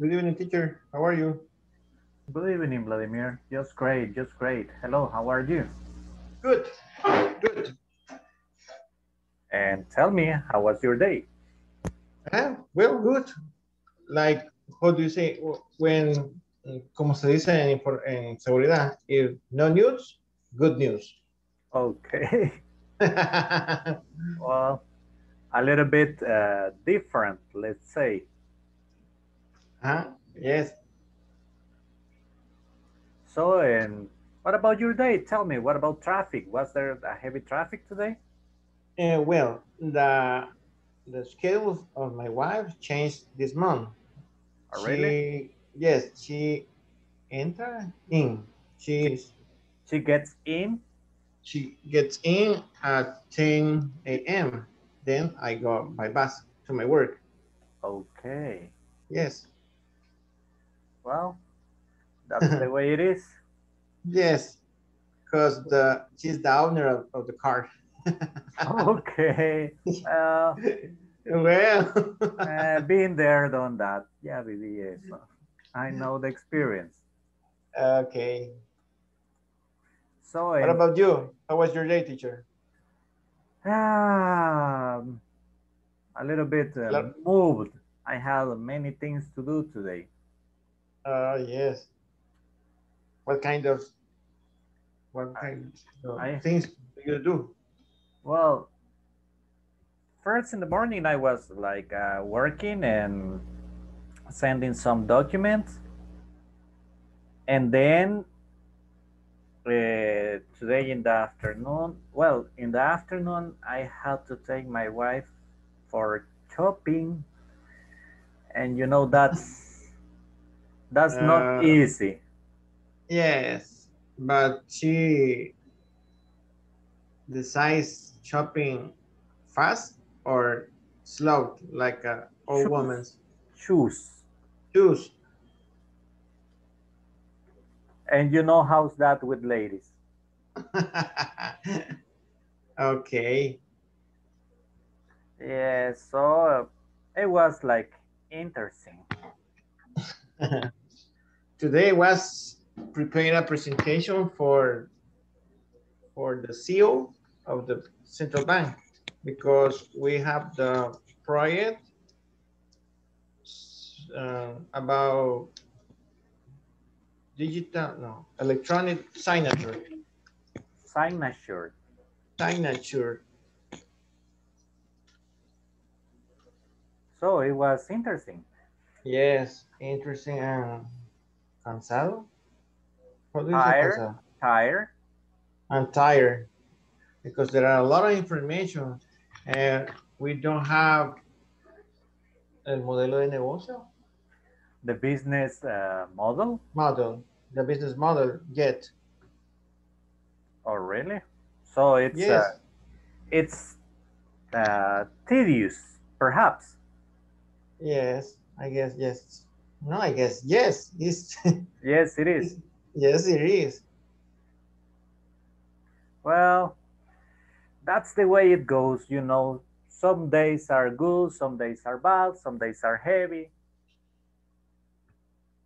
Good evening, teacher. How are you? Good evening, Vladimir. Just great, just great. Hello, how are you? Good, good. And tell me, how was your day? Well, good. Like, how do you say, when, como se dice en seguridad, if no news, good news. Okay. Well, a little bit different, let's say. Yes. So, and what about your day? Tell me, what about traffic? Was there a heavy traffic today? Well, the schedule of my wife changed this month. Oh, really? Yes, she entered in. She gets in? She gets in at 10 a.m. Then I go by bus to my work. Okay. Yes. Well, that's the way it is. Yes, because she's the owner of the car. Okay. Well, been there, done that. Yeah, I know the experience. Okay. So, what about you? How was your day, teacher? A little bit moved. I have many things to do today. Yes. What kind of things do you do? Well, first in the morning I was like working and sending some documents, and then today in the afternoon, I had to take my wife for shopping, and you know that's not easy. Yes, but she decides shopping fast or slow, like an old woman. Choose. And you know how's that with ladies. Okay. Yeah, so it was like interesting. Today was preparing a presentation for the CEO of the central bank, because we have the project about electronic signature. So it was interesting. Yes, interesting. Cansado? What do you say? Tired. I'm tired because there are a lot of information and we don't have el modelo de negocio. The business model? The business model yet. Oh, really? So it's, yes. it's tedious, perhaps. Yes, I guess, yes. No, I guess, yes. It's yes, it is. Yes, it is. Well, that's the way it goes, you know. Some days are good, some days are bad, some days are heavy.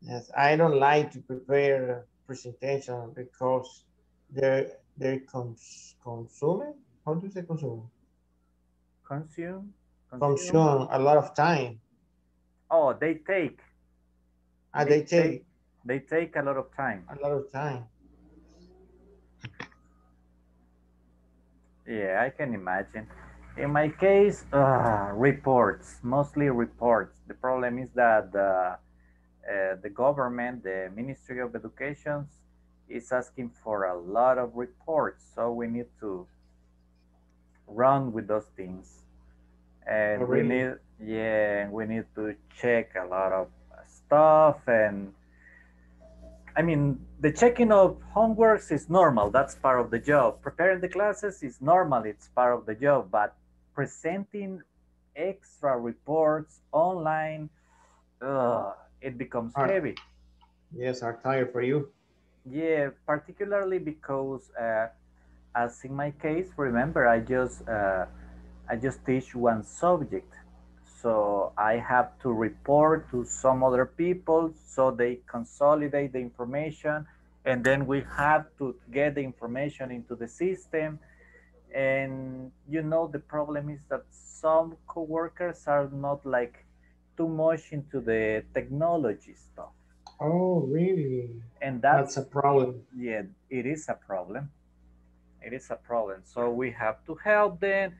Yes, I don't like to prepare a presentation because they're consuming. How do you say consume? Consume a lot of time. Oh, they take. They take a lot of time. A lot of time. Yeah, I can imagine. In my case, reports, mostly reports. The problem is that the government, the Ministry of Education, is asking for a lot of reports. So we need to run with those things. And we need to check a lot of stuff. And I mean, the checking of homeworks is normal. That's part of the job. Preparing the classes is normal. It's part of the job. But presenting extra reports online, it becomes heavy. Yes, I'm tired for you. Yeah, particularly because, as in my case, remember, I just teach one subject, so So I have to report to some other people so they consolidate the information, and then we have to get the information into the system. And you know, the problem is that some coworkers are not like too much into the technology stuff. Oh, really? And that's a problem. Yeah, it is a problem. It is a problem. So we have to help them.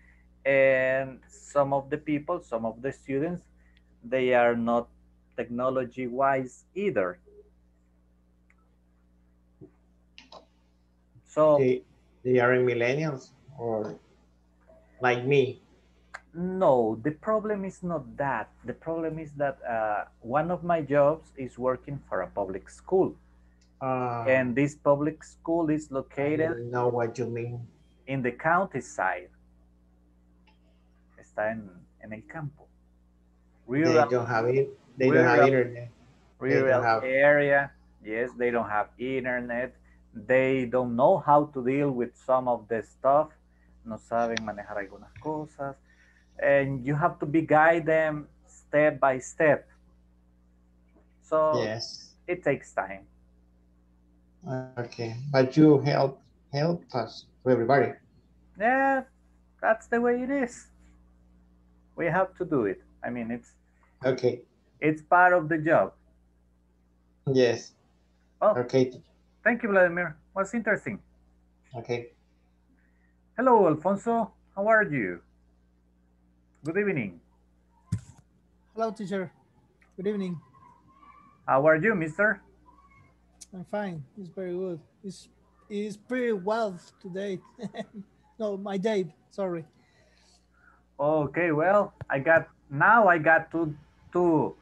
And some of the people, some of the students, they are not technology wise either. So they are millennials or like me? No, the problem is not that. The problem is that one of my jobs is working for a public school. And this public school is located, I know what you mean, in the countryside. Está en el campo. Rural, they don't have it. They rural, don't have internet. Rural have... area. Yes, they don't have internet. They don't know how to deal with some of the stuff. No saben manejar algunas cosas. And you have to guide them step by step. So yes, it takes time. Okay, but you help us, everybody. Yeah, that's the way it is. We have to do it. I mean, it's okay. It's part of the job. Yes. Oh, okay. Thank you, Vladimir. Was interesting. Okay. Hello, Alfonso. How are you? Good evening. Hello, teacher. Good evening. How are you, mister? I'm fine. It's very good. It's pretty wild today. No, my day. Sorry. Okay, well, I got two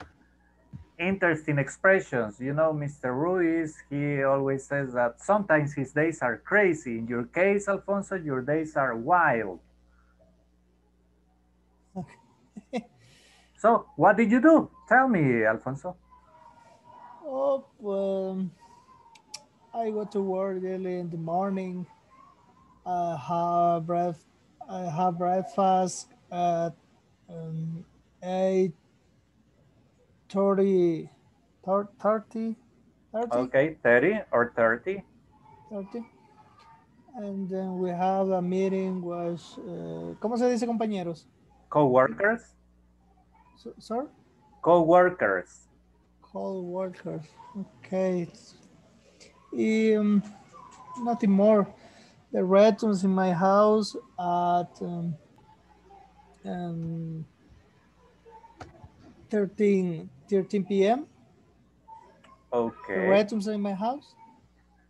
interesting expressions. You know, Mr. Ruiz, he always says that sometimes his days are crazy. In your case, Alfonso, your days are wild. Okay. So, what did you do? Tell me, Alfonso. Oh, well, I go to work early in the morning. I have breakfast at 8:30. Okay, 30. And then we have a meeting with, ¿cómo se dice, compañeros? Co-workers. Sir? Co-workers. Co-workers, okay. Nothing more. The returns in my house at 13 p.m. Okay. The returns in my house.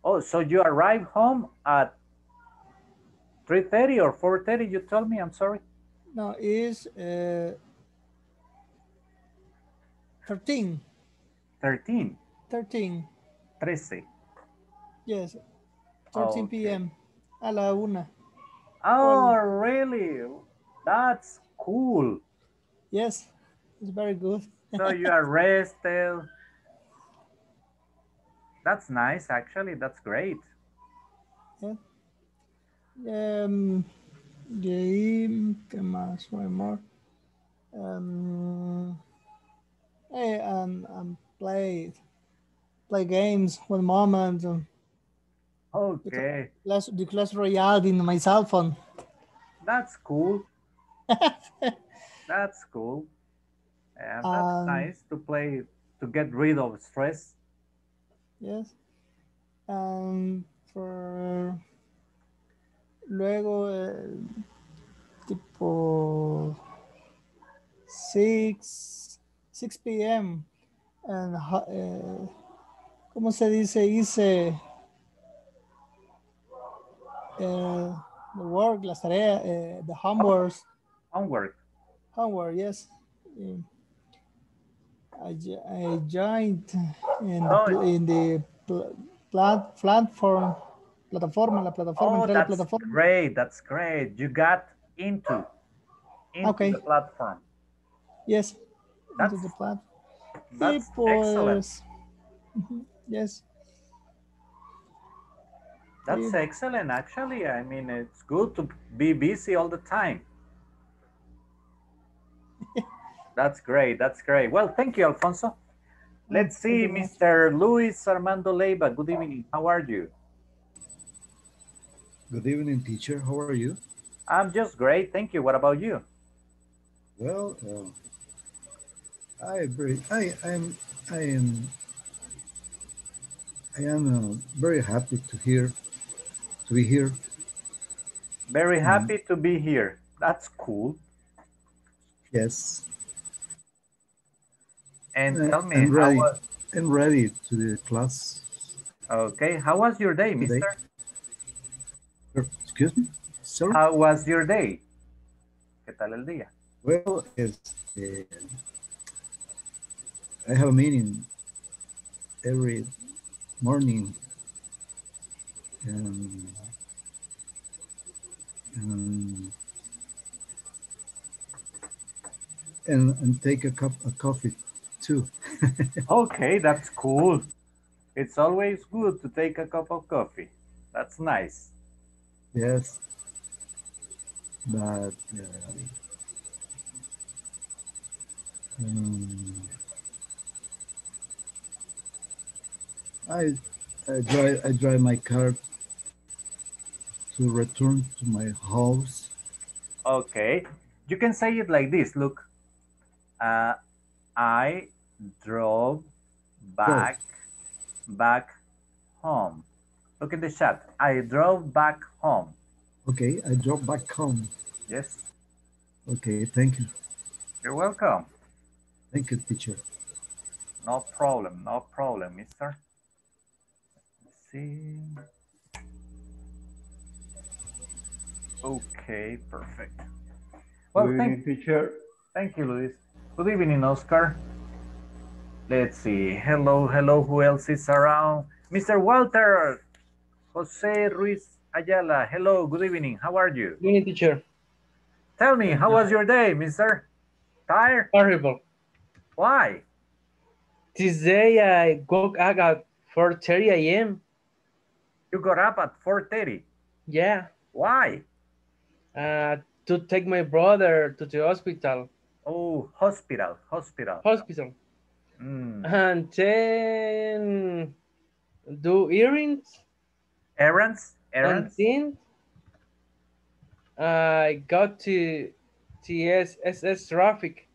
Oh, so you arrive home at 3:30 or 4:30? You told me. I'm sorry. No, it's 13. 13. 13. 13. Yes. 13 okay. p.m. A la una. Oh, really? That's cool. Yes, it's very good. So you are rested. That's nice, actually. That's great. Yeah. Play games with mom and. Okay. The Clash Royale in my cell phone. That's cool. That's cool. Yeah, that's nice to play, to get rid of stress. Yes. For luego tipo 6 p.m. and ¿cómo se dice? Hice the work, las tareas, the homework. Homework, yes. I joined in the platform. Oh, that's great. That's great. You got into okay. the platform. Yes. That's, into the platform. That's excellent. Yes. That's excellent, actually. I mean, it's good to be busy all the time. That's great. That's great. Well, thank you, Alfonso. Let's see, Mr. Luis Armando Leiva. Good evening. How are you? Good evening, teacher. How are you? I'm just great. Thank you. What about you? Well, I am very happy to be here. Very happy to be here. That's cool. Yes. And tell me, I'm ready to the class. Okay. How was your day, mister? Excuse me? Sorry? How was your day? ¿Qué tal el día? Well, I have a meeting every morning. And take a cup of coffee too. Okay, that's cool. It's always good to take a cup of coffee. That's nice. Yes, but I drive my car to return to my house. Okay, you can say it like this. Look, I drove back home. Look at the chat. I drove back home. Okay, I drove back home. Yes. Okay, thank you. You're welcome. Thank you, teacher. No problem. No problem, mister. Let's see. Okay, perfect. Well, thank you, teacher. Thank you, Luis. Good evening, Oscar. Let's see. Hello, hello. Who else is around? Mr. Walter Jose Ruiz Ayala. Hello, good evening. How are you? Good evening, teacher. Tell me, how was your day, mister? Tired? Horrible. Why? This day I woke up at 4:30 a.m. You got up at 4:30? Yeah. Why? To take my brother to the hospital. Oh, hospital. Mm. And then do errands. And then I got to TSS traffic.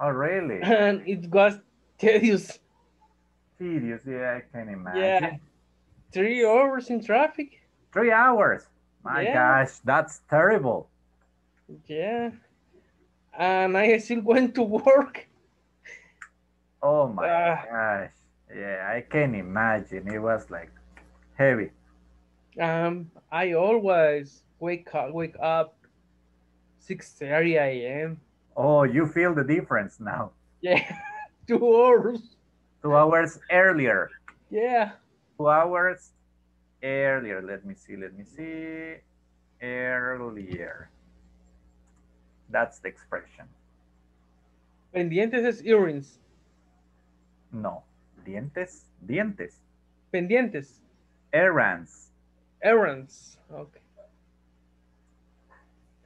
Oh, really? And it was tedious. Tedious, yeah, I can imagine. Yeah. 3 hours in traffic. 3 hours? My gosh, that's terrible. Yeah. And I still went to work. Oh my gosh. Yeah, I can imagine. It was like heavy. I always wake up 6:30 a.m. Oh, you feel the difference now. Yeah, 2 hours. 2 hours earlier. Yeah. 2 hours earlier. Let me see. Earlier. That's the expression. Pendientes is earrings. No. Dientes. Pendientes. Errands. Okay.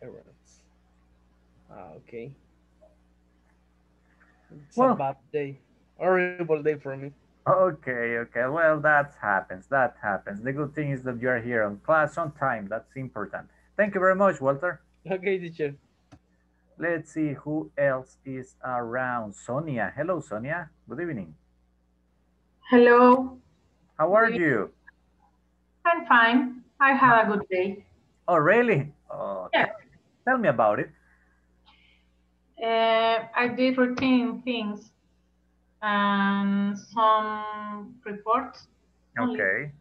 Errands. Okay. It's a bad day. Horrible day for me. Okay. Well, that happens. The good thing is that you are here on class on time. That's important. Thank you very much, Walter. Okay, teacher. Let's see who else is around. Sonia. Hello, Sonia. Good evening. Hello. How are you? I'm fine. I had a good day. Oh, really? Oh, yeah. Tell me about it. I did routine things and some reports. Okay.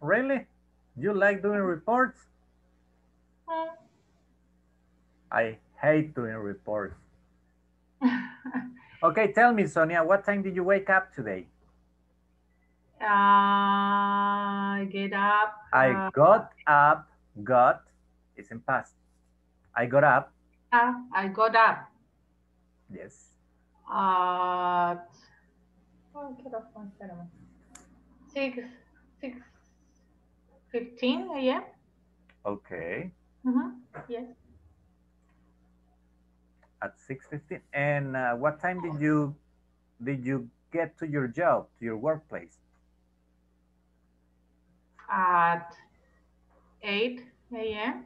Really? You like doing reports? Mm. I hate doing reports. Okay, tell me, Sonia, what time did you wake up today? I got up. Yes. At 6:15 a.m. Okay. Yes. At 6:15. And what time did you get to your job, to your workplace? At 8 a.m.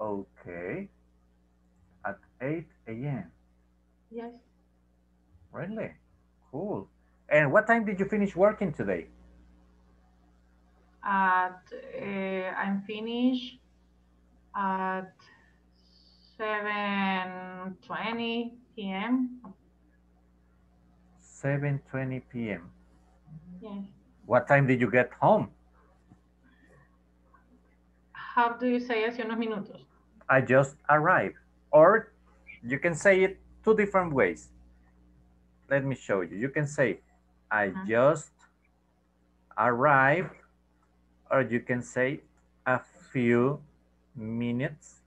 Okay. At 8 a.m. Yes. Really? Cool. And what time did you finish working today? At I'm finished at 7:20 p.m. 7:20 p.m. Yes. What time did you get home? How do you say hace unos minutos? I just arrived. Or you can say it two different ways. Let me show you. You can say, I just arrived, or you can say a few minutes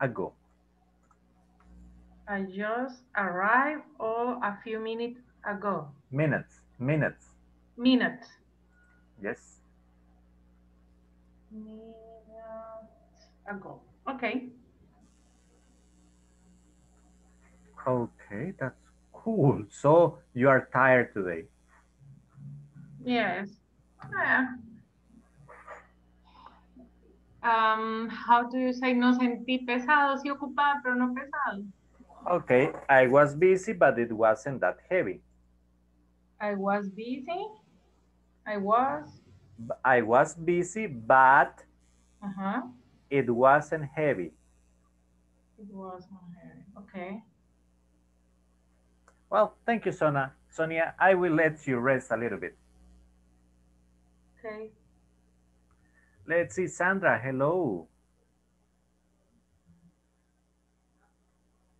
ago. I just arrived or a few minutes ago. Minutes. Yes. Minutes ago. Okay. Okay, that's cool. So you are tired today? Yes. Yeah. How do you say no sentí pesado? Sí ocupado, pero no pesado. Okay, I was busy, but it wasn't that heavy. I was busy. I was busy, but it wasn't heavy. It wasn't heavy. Okay. Well, thank you, Sonia. I will let you rest a little bit. Okay. Let's see, Sandra, hello.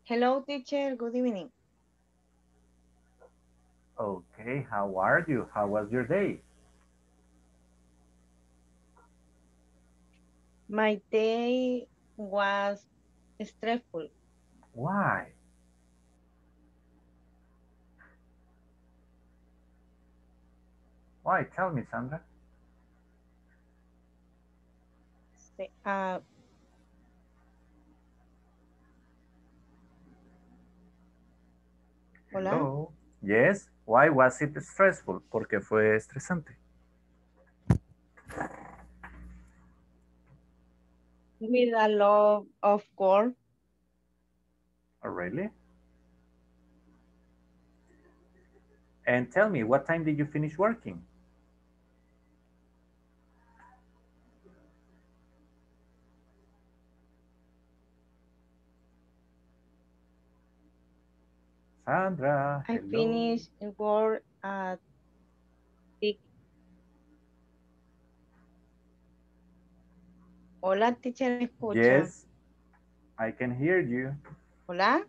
Hello, teacher, good evening. Okay, how are you? How was your day? My day was stressful. Why? Why? Tell me, Sandra. Hola. Hello. Yes. Why was it stressful? Porque fue estresante. With a lot of work. Oh, really? And tell me, what time did you finish working? Sandra, hello. I finished work at 6. Hola, teacher, ¿me escucha? Yes, I can hear you. Hola?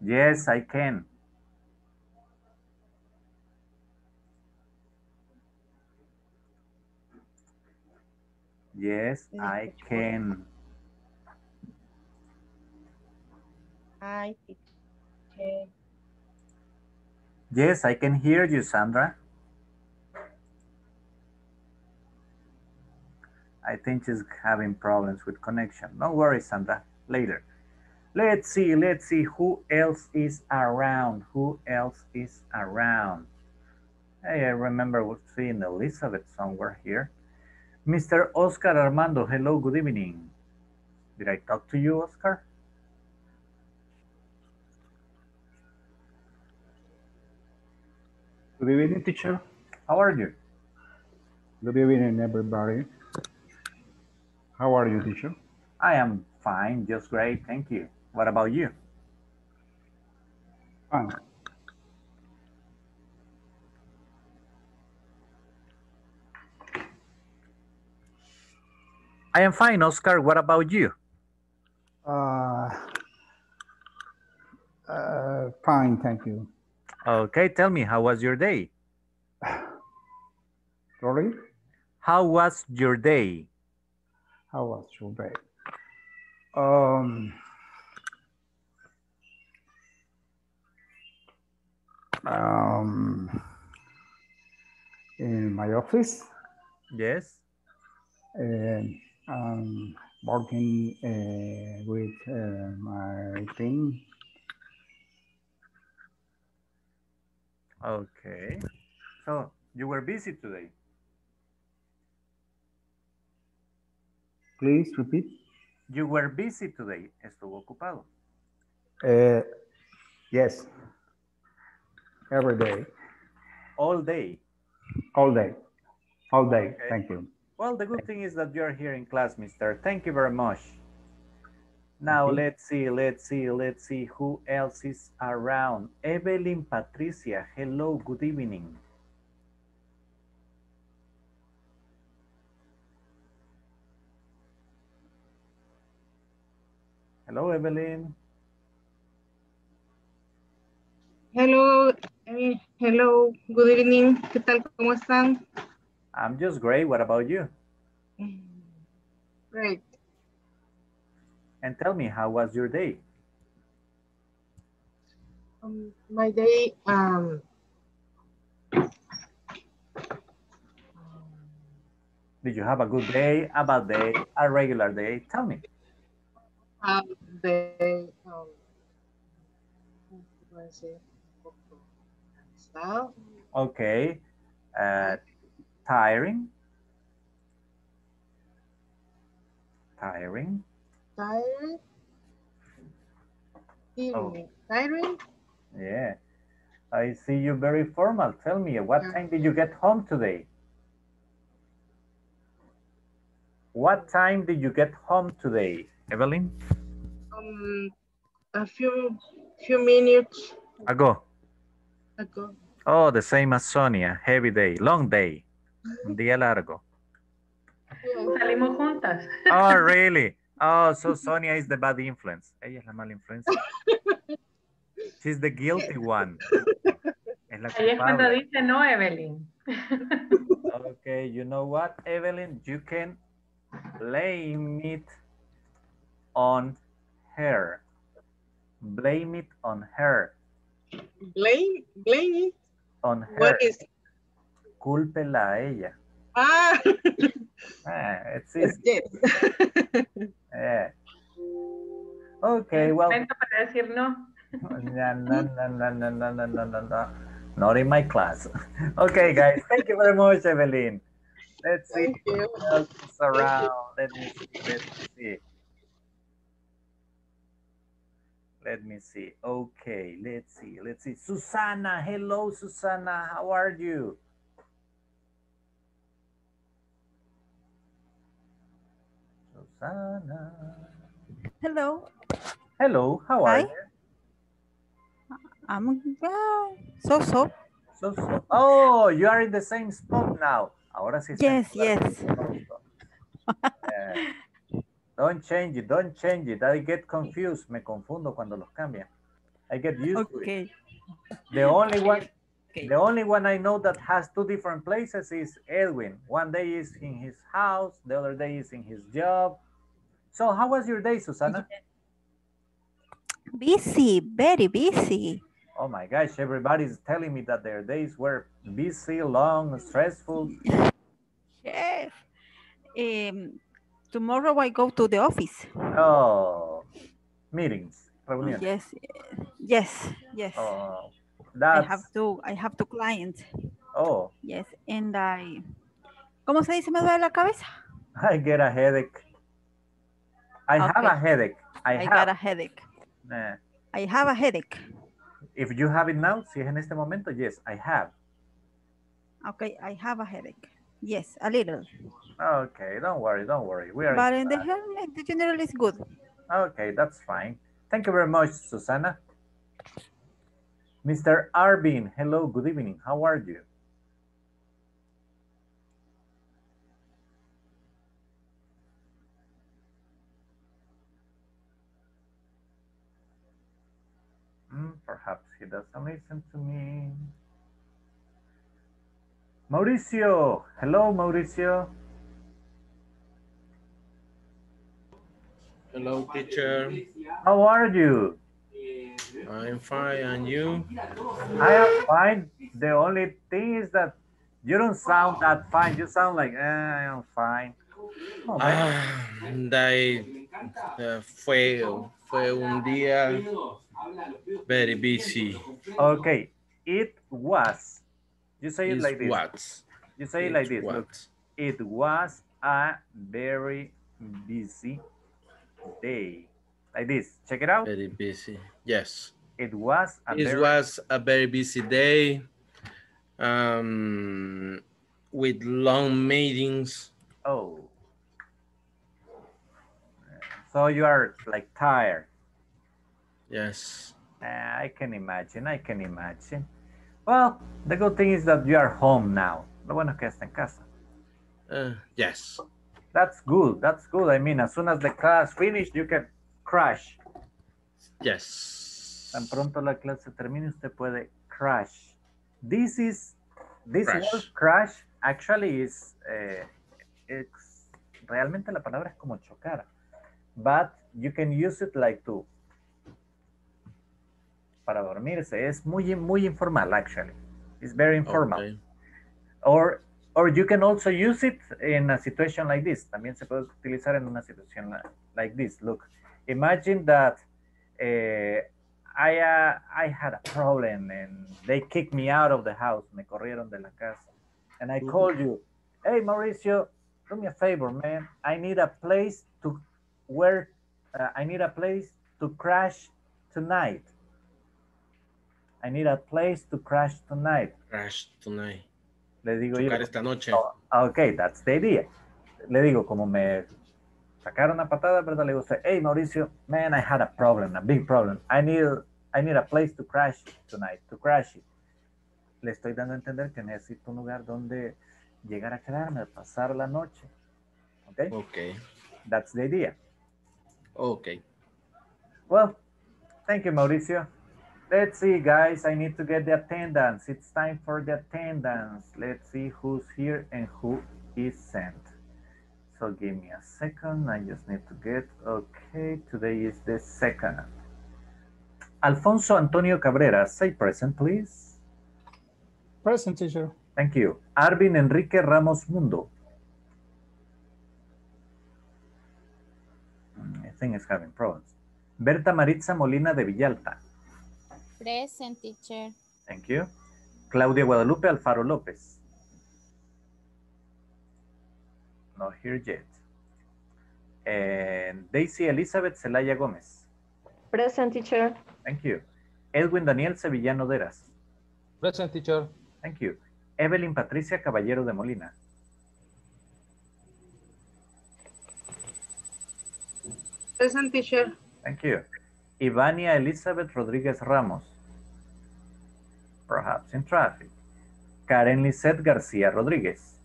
Yes, I can. Yes, I can. Hi, teacher. Yes, I can hear you, Sandra. I think she's having problems with connection. Don't worry, Sandra, later. Let's see who else is around. Hey, I remember seeing Elizabeth somewhere here. Mr. Oscar Armando, hello, good evening. Did I talk to you, Oscar? Good evening, teacher. How are you? Good evening, everybody. How are you, teacher? I am fine, just great, thank you. What about you? Fine. I am fine, Oscar. What about you? Fine, thank you. Okay, tell me, how was your day? Sorry? How was your day? How was your day? In my office? Yes. working with my team. Okay. So you were busy today. Please repeat. You were busy today. Estuvo ocupado. Yes. Every day. All day. All day. All day. Okay. Thank you. Well, the good thing is that you're here in class, mister. Thank you very much. Now, let's see who else is around. Evelyn Patricia, hello, good evening. Hello, Evelyn. Hello, hello, good evening. ¿Qué tal? ¿Cómo están? I'm just great. What about you? Great. And tell me, how was your day? My day, did you have a good day, a bad day, a regular day? Tell me. Okay. Tiring. Evening. Oh. Tiring? Yeah. I see you very formal. Tell me, what time did you get home today? What time did you get home today, Evelyn? A few minutes ago. Oh, the same as Sonia. Heavy day, long day, un día largo. Salimos juntas. Oh, really? Oh, so Sonia is the bad influence. Ella es la mala influencia. She's the guilty one. Ahí es cuando dice no, Evelyn. Okay, you know what, Evelyn? You can blame it on her. Blame it on her. Blame it? On her. What is it? Cúlpela a ella. Ah. It's easy. Yeah. Okay, well. Para decir no. No. Not in my class. Okay, guys. Thank you very much, Evelyn. Let's see who else is around. Let me see. Okay, let's see. Susana, hello, Susana. How are you? Susana. Hello. Hello, how are you? I'm well. So. Oh, you are in the same spot now. Ahora sí. Yes. Yeah. Don't change it. I get confused. Me confundo cuando los cambian. I get used to it. The only one I know that has two different places is Edwin. One day is in his house, the other day is in his job. So how was your day, Susana? Busy, very busy. Oh my gosh, everybody's telling me that their days were busy, long, stressful. Yes. Tomorrow I go to the office. Oh, meetings. Reunions. Yes. Oh. That's... I have to client. Oh. Yes, and I. ¿Cómo se dice? Me duele la cabeza. I get a headache. I have a headache. Nah. I have a headache. If you have it now, si es en este momento, yes, I have. Okay, I have a headache. Yes, a little. Okay, don't worry. But in the headache, the general is good. Okay, that's fine. Thank you very much, Susana. Mr. Arvin, hello, good evening. How are you? Perhaps he doesn't listen to me. Mauricio, hello, Mauricio. Hello, teacher. How are you? I'm fine, and you? I am fine. The only thing is that you don't sound that fine. You sound like, I'm fine. Fue un día very busy. Okay, it was. You say it like this. You say it like this. Look, it was a very busy day. Like this. Check it out. Very busy. Yes. It was a very busy day. With long meetings. Oh. So you are like tired. Yes. I can imagine. I can imagine. Well, the good thing is that you are home now. Lo bueno que está en casa. Yes. That's good. That's good. I mean, as soon as the class finished, you can crash. Yes. Tan pronto la clase termine, usted puede crash. This word crash actually is realmente la palabra es como chocar, but you can use it like to para dormirse. Es muy informal actually. It's very informal. Okay. Or you can also use it in a situation like this. También se puede utilizar en una situación like this. Look, imagine that I had a problem and they kicked me out of the house. Me corrieron de la casa. And I called you. Hey, Mauricio, do me a favor, man. I need a place to crash tonight. I need a place to crash tonight. Crash tonight. Le digo yo. Esta noche. Oh, okay, that's the idea. Le digo, como me sacaron una patada, ¿verdad? Le digo, hey, Mauricio, man, I had a problem, a big problem. I need a place to crash tonight, to crash it. Le estoy dando a entender que necesito un lugar donde llegar a quedarme, pasar la noche. Okay? Okay. That's the idea. Okay. Well, thank you, Mauricio. Let's see, guys. I need to get the attendance. It's time for the attendance. Let's see who's here and who isn't. So give me a second. I just need to get, okay, today is the 2nd. Alfonso Antonio Cabrera, say present, please. Present, teacher. Thank you. Arvin Enrique Ramos Mundo. I think it's having problems. Berta Maritza Molina de Villalta. Present, teacher. Thank you. Claudia Guadalupe Alfaro López. Not here yet. And Daisy Elizabeth Celaya Gómez. Present, teacher. Thank you. Edwin Daniel Sevillano Deras. Present, teacher. Thank you. Evelyn Patricia Caballero de Molina. Present, teacher. Thank you. Ivania Elizabeth Rodríguez Ramos. Perhaps in traffic. Karen Liseth Garcia Rodriguez.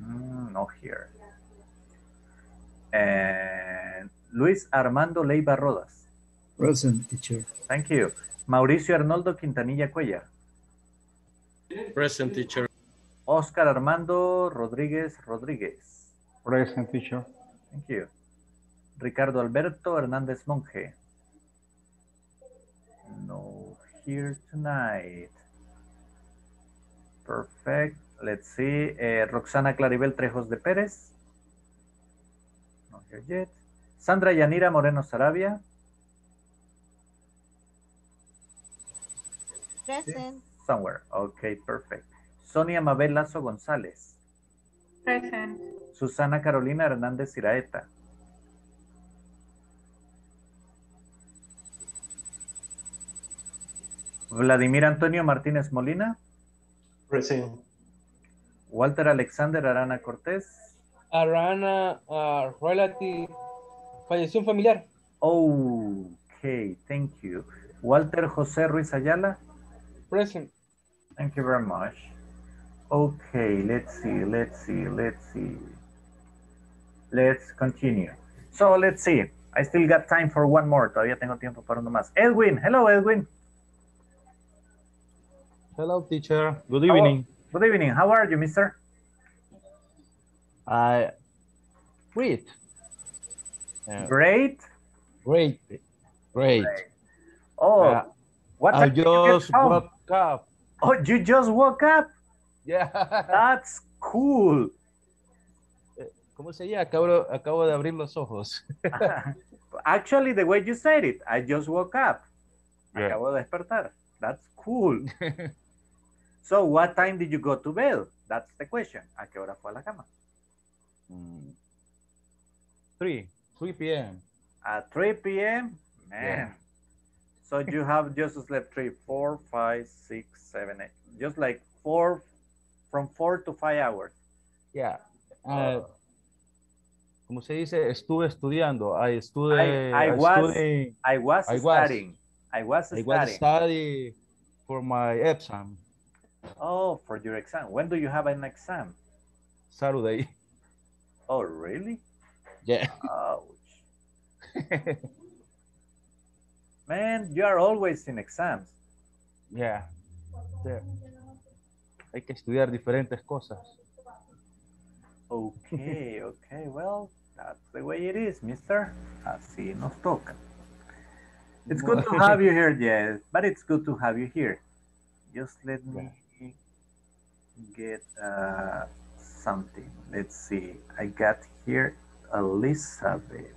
Not here. And Luis Armando Leiva Rodas. Present, teacher. Thank you. Mauricio Arnoldo Quintanilla Cuellar. Present, teacher. Oscar Armando Rodriguez Rodríguez. Present, teacher. Thank you. Ricardo Alberto Hernandez Monje. No here tonight. Perfect. Let's see. Roxana Claribel Trejos de Pérez. Not here yet. Sandra Yanira Moreno Sarabia. Present. Somewhere. Okay, perfect. Sonia Mabel Lazo González. Present. Susana Carolina Hernández Iraeta. Vladimir Antonio Martínez Molina. Present. Walter Alexander Arana Cortés. Arana, relative, falleció un familiar. Okay, thank you. Walter Jose Ruiz Ayala. Present. Thank you very much. Okay, let's see. Let's continue. So let's see. I still got time for one more. Todavía tengo tiempo para uno más. Edwin, hello, Edwin. Hello, teacher. Good evening. Good evening. How are you, mister? Great. Great. Oh, what time did you get home? Woke up. Oh, you just woke up? Yeah. That's cool. ¿Cómo sería? Acabo de abrir los ojos. Actually, the way you said it, I just woke up. Yeah. Acabo de despertar. That's cool. So, what time did you go to bed? That's the question. ¿A qué hora fue a la cama? 3 p.m. At 3 p.m.? Man. Yeah. So, you have just slept 3, 4, 5, 6, 7, 8. Just like 4, from 4 to 5 hours. Yeah. Como se dice, estuve estudiando. I was studying for my exam. Oh, for your exam. When do you have an exam? Saturday. Oh, really? Yeah. Ouch. Man, you are always in exams. Yeah. Hay que estudiar diferentes cosas. Okay, okay, well, that's the way it is, mister. Así nos toca. It's good to have you here, yes, but it's good to have you here. Just let me get something. Let's see. I got here Elizabeth.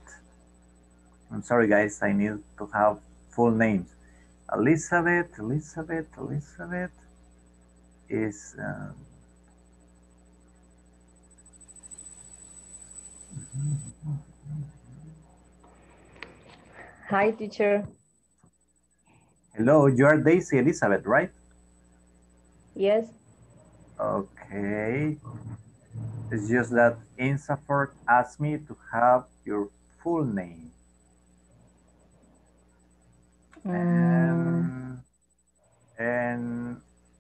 I'm sorry, guys. I need to have full names. Elizabeth is... Hi, teacher. Hello, you are Daisy Elizabeth, right? Yes. Okay. It's just that INSAFORP asked me to have your full name. And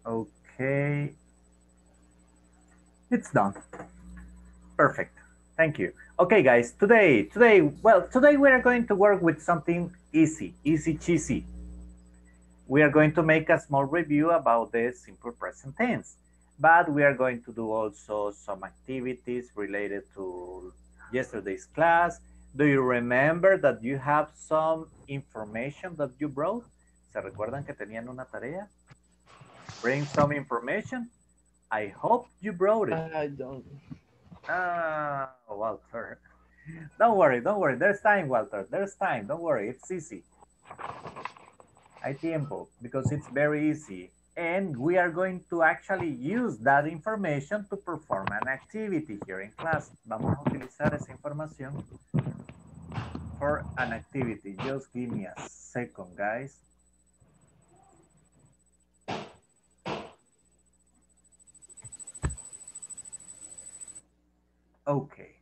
okay. It's done. Perfect. Thank you. Okay, guys, today we are going to work with something easy cheesy. We are going to make a small review about the simple present tense, but we are going to do also some activities related to yesterday's class. Do you remember that you have some information that you brought? ¿Se recuerdan que tenían una tarea? Bring some information. I hope you brought it. I don't. Ah, Walter. Don't worry. There's time, Walter. There's time. Don't worry. It's easy. Hay tiempo, because it's very easy. And we are going to actually use that information to perform an activity here in class. Vamos a utilizar esa información for an activity. Just give me a second, guys. Okay.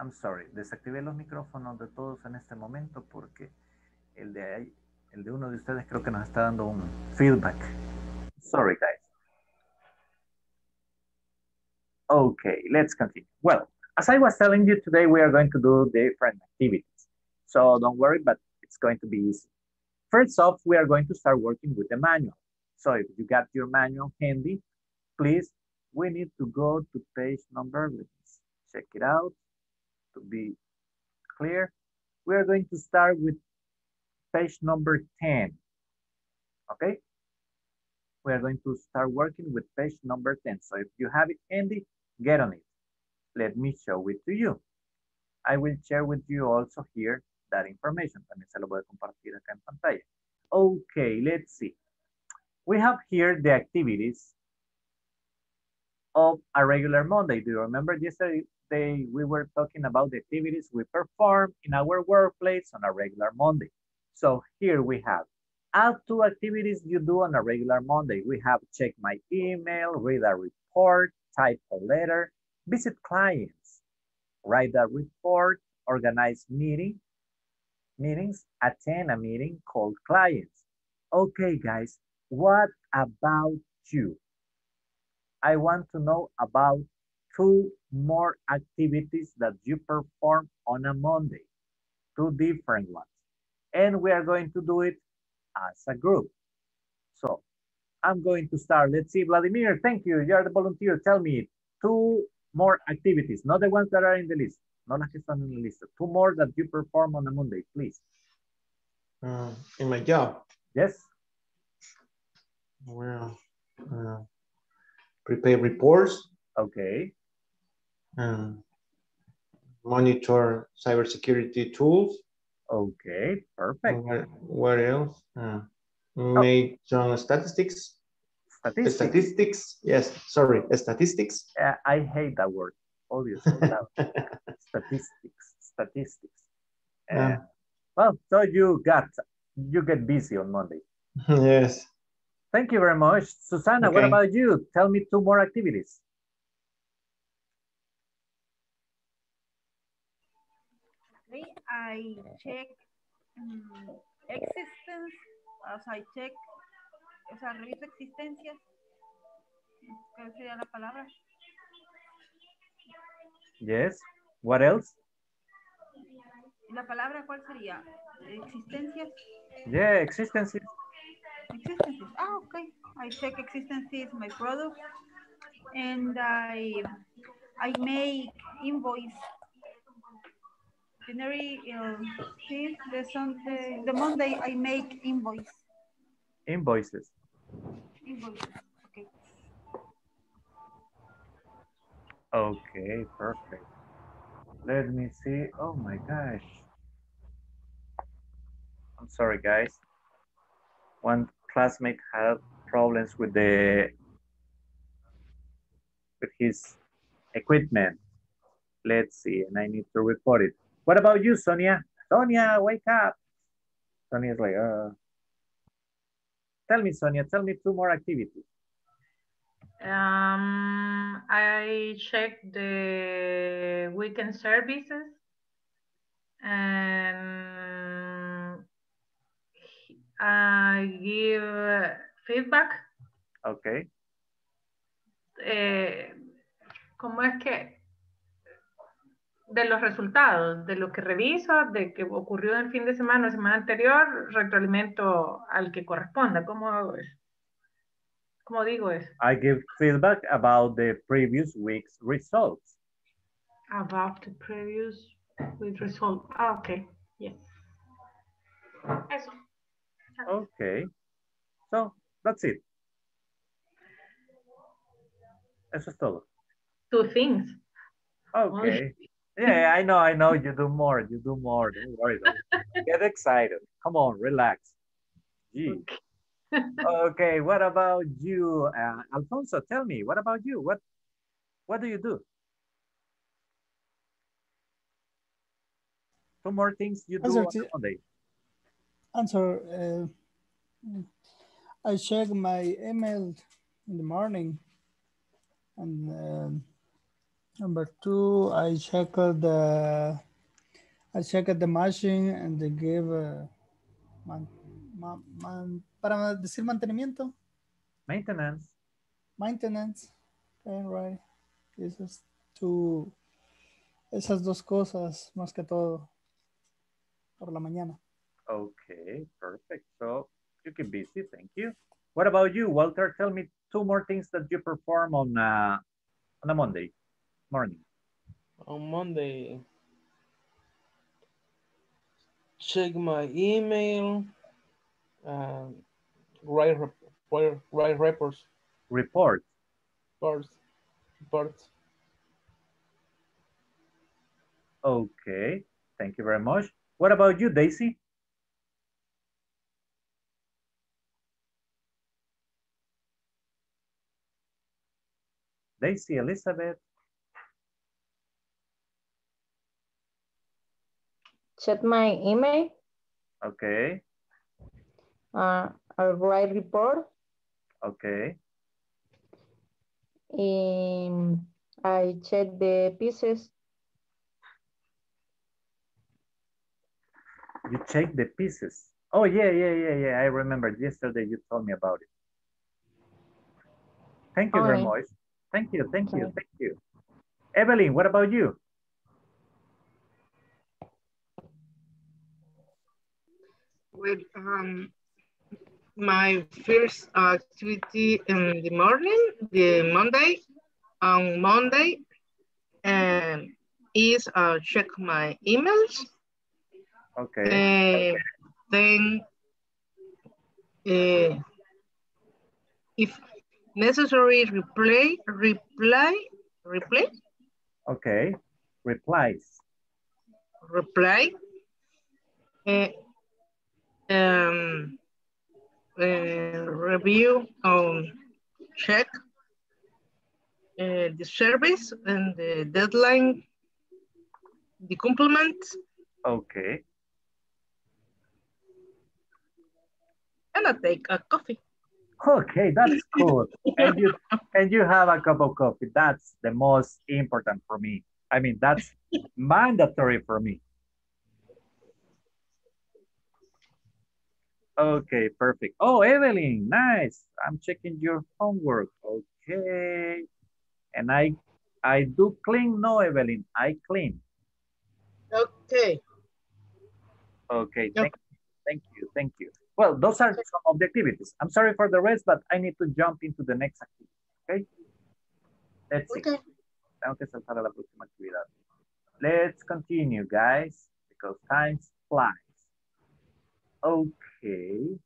I'm sorry, desactivé los micrófonos de todos en este momento porque el de uno de ustedes creo que nos está dando un feedback. Sorry, guys. Okay, let's continue. Well, as I was telling you, today we are going to do different activities. So don't worry, but it's going to be easy. First off, we are going to start working with the manual. So if you got your manual handy, please, we need to go to page number, let's check it out to be clear. We are going to start with page number 10, okay? We are going to start working with page number 10. So if you have it handy, get on it. Let me show it to you. I will share with you also here that information. También se lo voy a compartir acá en pantalla. Okay, let's see. We have here the activities of a regular Monday. Do you remember yesterday we were talking about the activities we perform in our workplace on a regular Monday? So here we have add two activities you do on a regular Monday. We have check my email, read a report, type a letter, visit clients, write a report, organize meetings, attend a meeting, call clients. Okay, guys, what about you? I want to know about two more activities that you perform on a Monday, two different ones. And we are going to do it as a group. So I'm going to start. Let's see, Vladimir, thank you. You are the volunteer. Tell me two more activities, not the ones that are in the list. No las que están en la lista. Two more that you perform on a Monday, please. In my job? Yes. Well, prepare reports. Okay. monitor cybersecurity tools. Okay, perfect. What else? Make some statistics. Statistics. Yes, sorry, statistics. I hate that word. Obviously, statistics. Yeah. Well, so you get busy on Monday. Yes. Thank you very much, Susana. Okay. What about you? Tell me two more activities. I check existence. As I check. O sea, reviso existencias. ¿Cuál sería la palabra? Yes. What else? La palabra, ¿cuál sería? Existencias. Yeah, existences. Existences. Ah, okay. I check existences, my product, and I make invoice. January, see, the Monday I make invoice. Invoices. Okay. Okay, perfect. Let me see. Oh my gosh. I'm sorry, guys. One classmate had problems with his equipment. Let's see, and I need to report it. What about you, Sonia? Sonia, wake up. Sonia's like, Tell me, Sonia, tell me two more activities. I checked the weekend services and I give feedback. Okay. ¿Cómo es que? De los resultados, de lo que reviso, de que ocurrió el fin de semana o semana anterior, retroalimento al que corresponda. ¿Cómo hago eso? ¿Cómo digo eso? I give feedback about the previous week's results. About the previous week's results. Ah, okay. Yes. Eso. Okay. So, that's it. Eso es todo. Two things. Okay. Yeah, I know. You do more. Don't worry. Get excited. Come on, relax. Gee. Okay, what about you? Alfonso, tell me, what about you? What do you do? Two more things you do on Monday. Answer, I check my email in the morning. And number two, I check the machine and they give para decir mantenimiento. Maintenance. Right. Esas dos cosas más que todo por la mañana. Okay, perfect. So you can be busy. Thank you. What about you, Walter? Tell me two more things that you perform on a Monday. Morning. On Monday, check my email, write reports. Reports. Okay, thank you very much. What about you, Daisy? Daisy Elizabeth. Check my email. Okay. I'll write report. Okay. I check the pieces. You check the pieces. Oh, yeah. I remember yesterday you told me about it. Thank you very much. Thank you. Evelyn, what about you? With my first activity in the morning, on Monday, is check my emails. Okay. Then, if necessary, reply. Okay, replies. reply. Review on check the service and the deadline, the complement. Okay. And I take a coffee. Okay, that's cool. and you have a cup of coffee. That's the most important for me. I mean, that's mandatory for me. Okay, perfect. Oh, Evelyn, nice. I'm checking your homework. Okay. And I do clean. No, Evelyn, I clean. Okay. Okay, thank you. Well, those are some of the activities. I'm sorry for the rest, but I need to jump into the next activity, okay? Let's see. Okay. Tengo que saltar a la próxima actividad. Let's continue, guys, because time flies. Okay.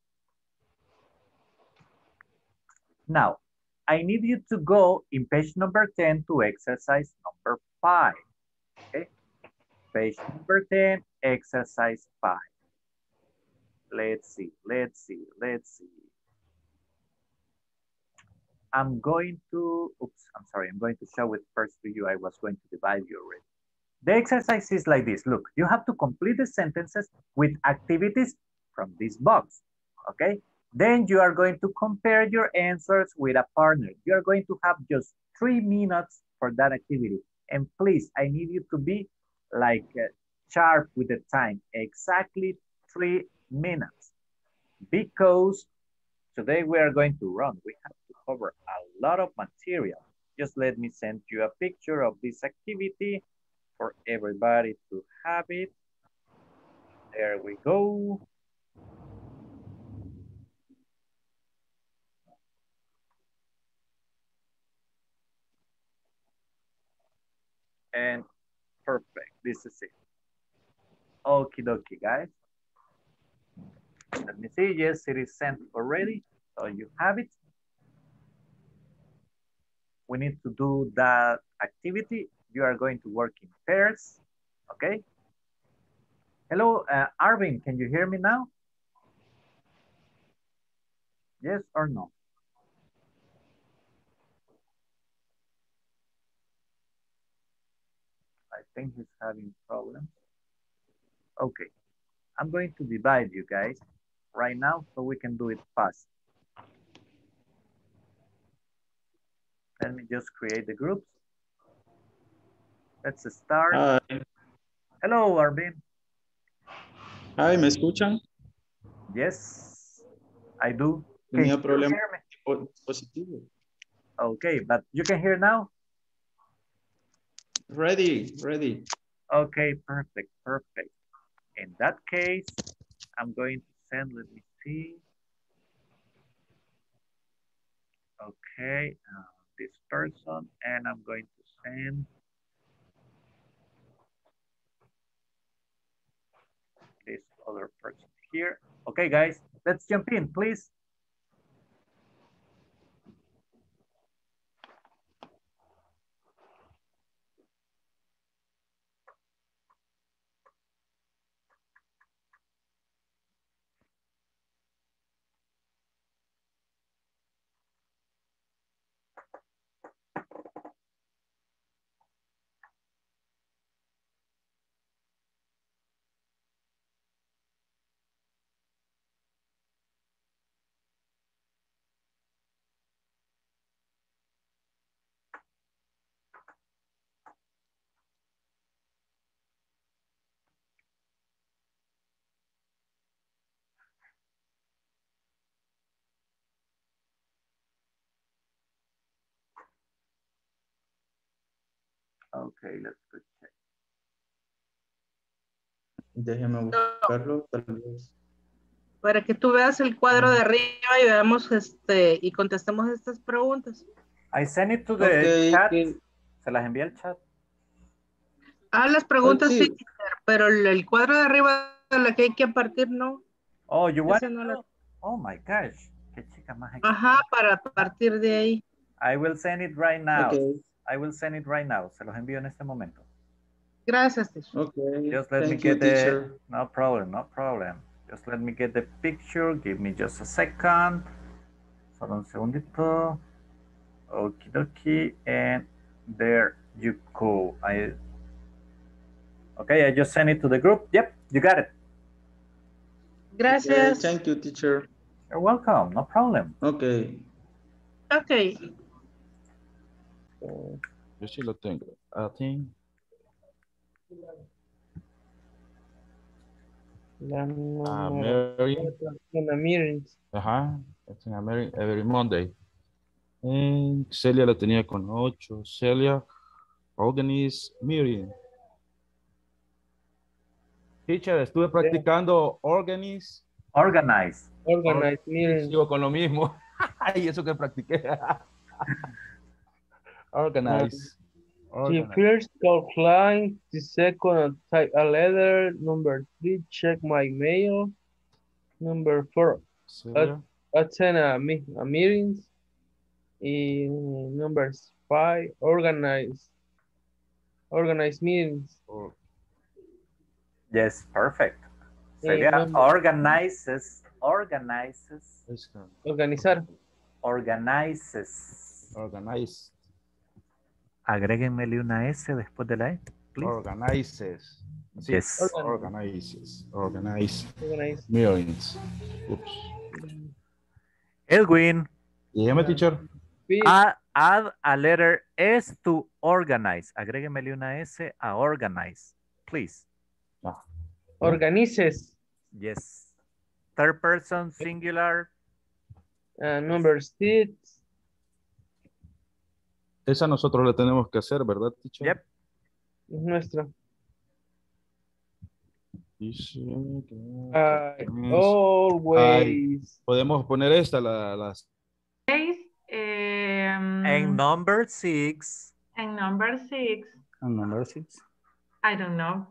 Now, I need you to go in page number 10 to exercise number 5, okay? Page number 10, exercise 5. Let's see. I'm going to show it first to you. I was going to divide you already. The exercise is like this. Look, you have to complete the sentences with activities from this box, okay? Then you are going to compare your answers with a partner. You are going to have just 3 minutes for that activity. And please, I need you to be like sharp with the time, exactly 3 minutes, because today we are going to run. We have to cover a lot of material. Just let me send you a picture of this activity for everybody to have it. There we go. And perfect, this is it. Okie dokie, guys. Let me see, yes, it is sent already, so you have it. We need to do that activity. You are going to work in pairs, okay? Hello, Arvin, can you hear me now? Yes or no? I think he's having problems. Okay, I'm going to divide you guys right now so we can do it fast. Let me just create the groups. Let's start. Hi. Hello, Arvin. Hi, ¿me escuchan? Yes, I do. Tenía problema positivo. Okay, but you can hear now? Ready. Okay, perfect. In that case, I'm going to send, let me see. Okay, this person, and I'm going to send this other person here. Okay, guys, let's jump in, please. Okay, let's go check. Déjeme buscarlo, tal vez. Para que tú veas el cuadro de arriba y veamos y contestemos estas preguntas. I send it to the chat. Se las envía al chat. Ah, las preguntas sí, pero el cuadro de arriba de la que hay que partir no. Oh, you want? No la... Oh my gosh, qué chica más. Ajá, para partir de ahí. I will send it right now. Okay. Se los envío en este momento. Gracias, teacher. Okay. Just let me get the, no problem, no problem. Just let me get the picture. Give me just a second. Solo un segundito. Okie dokie. And there you go. Okay, I just sent it to the group. Yep, you got it. Gracias. Okay, thank you, teacher. You're welcome. No problem. Okay. Okay. Yo sí lo tengo. I think. Ajá. It's in America every Monday. And Celia la tenía con 8. Celia, Holden is Miriam. Teacher, estuve practicando organize. Miren. Sigo con lo mismo. Y eso que practiqué. Organize. The first outline, the second type a letter, number 3, check my mail, number 4, attend a meeting, and number 5, organize meetings. Oh. Yes, perfect. Sería organizes. Agréguenmele una S después de la E, please. Organizes. Sí. Yes. Organizes. Millions. Oops. Edwin. Dígame, teacher. Add a letter S to organize. Agréguenmele una S a organize, please. Ah. Organizes. Yes. Third person, singular. Number 6. Esa nosotros la tenemos que hacer, ¿verdad, teacher? Yep. Es nuestra. Always. Podemos poner esta, las. And number 6. I don't know.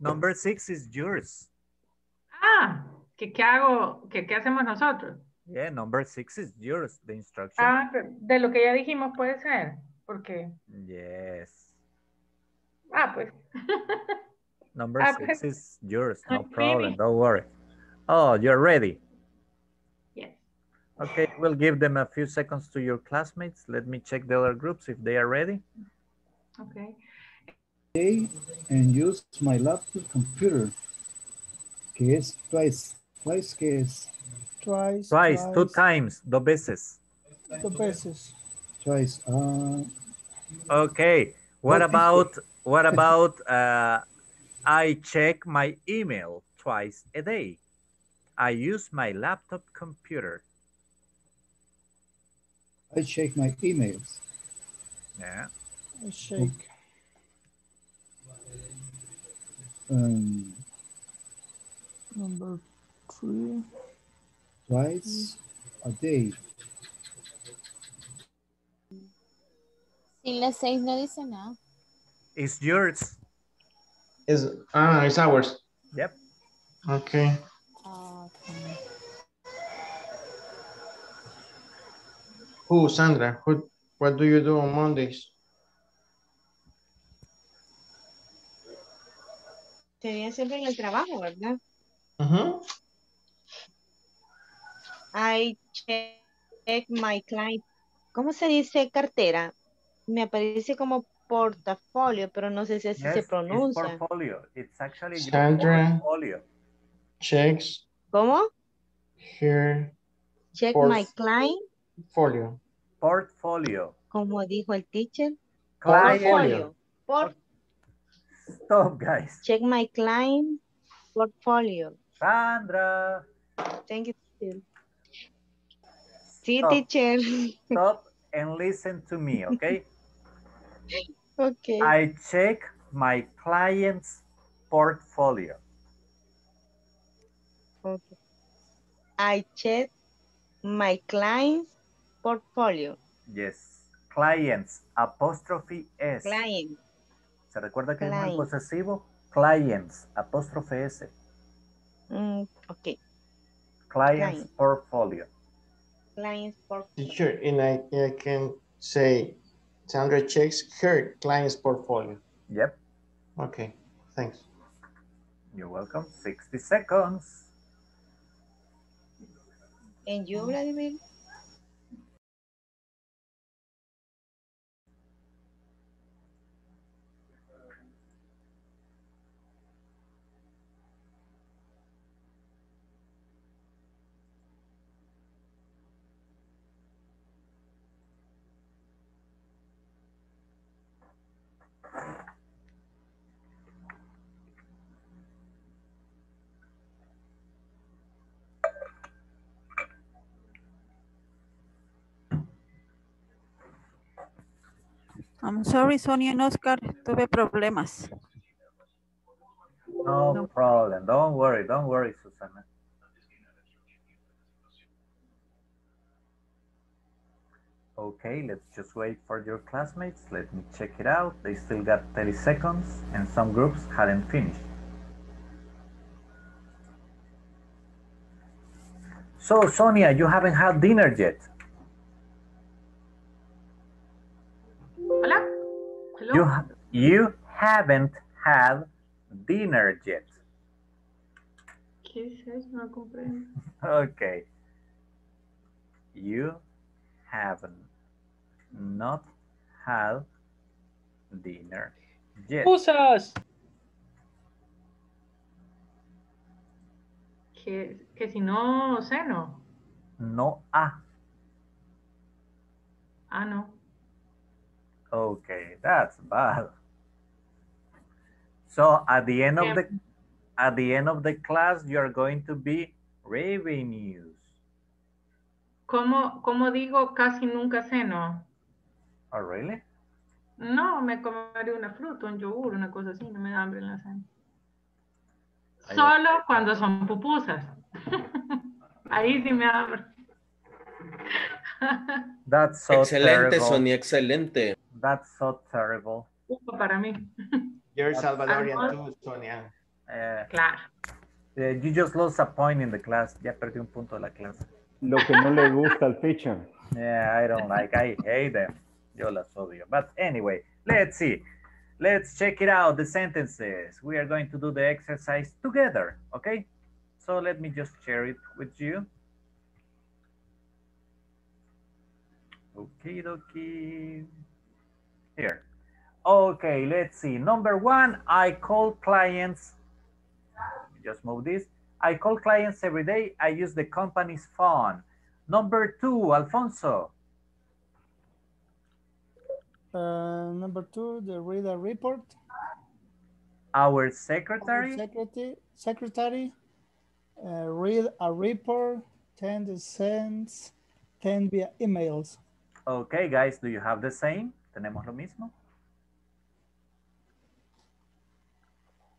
Number 6 is yours. Ah, ¿qué hago? ¿Qué hacemos nosotros? Yeah, number 6 is yours, the instruction. Ah, de lo que ya dijimos puede ser, porque... Yes. Ah, pues. Number 6 is yours, no problem, don't worry. Oh, you're ready? Yes. Okay, we'll give them a few seconds to your classmates. Let me check the other groups if they are ready. Okay. And use my laptop computer. Que es twice que es. Twice, two times, dos veces. Twice. Okay. What about? I check my email twice a day. I use my laptop computer. I check my emails. Yeah. I check. Number 3. Twice a day. Sin las 6 no dice nada. It's yours. It's ours. Yep. Okay. Okay. Who, Sandra? What do you do on Mondays? Te veía siempre en el trabajo, ¿verdad? Uh-huh. I check my client. ¿Cómo se dice cartera? Me aparece como portafolio, pero no sé si así se pronuncia. It's portfolio. It's actually Sandra portfolio. Checks. ¿Cómo? Here. Check my client. Portfolio. Portfolio. Como dijo el teacher. Portfolio. Stop, guys. Check my client portfolio. Sandra. Thank you. Sí, teacher. Stop and listen to me, okay? Okay. I check my client's portfolio. Okay. I check my client's portfolio. Yes. Clients, apostrophe S. Client. ¿Se recuerda que es muy posesivo? Clients, apostrophe S. Okay. Client's portfolio. Client's portfolio. Sure, and I can say Sandra checks her client's portfolio. Yep. Okay, thanks. You're welcome. 60 seconds. And you, Vladimir? I'm sorry, Sonia and Oscar, tuve problemas. No problem. Don't worry, Susana. Okay, let's just wait for your classmates. Let me check it out. They still got 30 seconds and some groups hadn't finished. So, Sonia, you haven't had dinner yet. You haven't had dinner yet. Okay. You haven't not had dinner yet. Pusas. Que si no ceno. No ah. Ah no. Okay, that's bad. So at the end of the class, you are going to be revenues. Como digo casi nunca ceno. Oh, really? No, me comeré una fruta, un yogur, una cosa así. No me da hambre en la cena. Solo cuando son pupusas. Ahí sí me da hambre. That's so excelente, terrible. Sonia, excelente. That's so terrible. Para mí. You're Salvadorian too, Sonia. Claro. You just lost a point in the class. Ya perdí un punto de la clase. Lo que no le gusta al teacher. Yeah, I don't like. I hate them. Yo las odio. But anyway, let's see. Let's check it out, the sentences. We are going to do the exercise together, okay? So let me just share it with you. Okie dokie. Here. Okay, let's see. Number one, I call clients. Just move this. I call clients every day. I use the company's phone. Number two, Alfonso. Number two, the reader report. Our secretary. Read a report. 10 cents. 10 via emails. Okay, guys, do you have the same? ¿Tenemos lo mismo?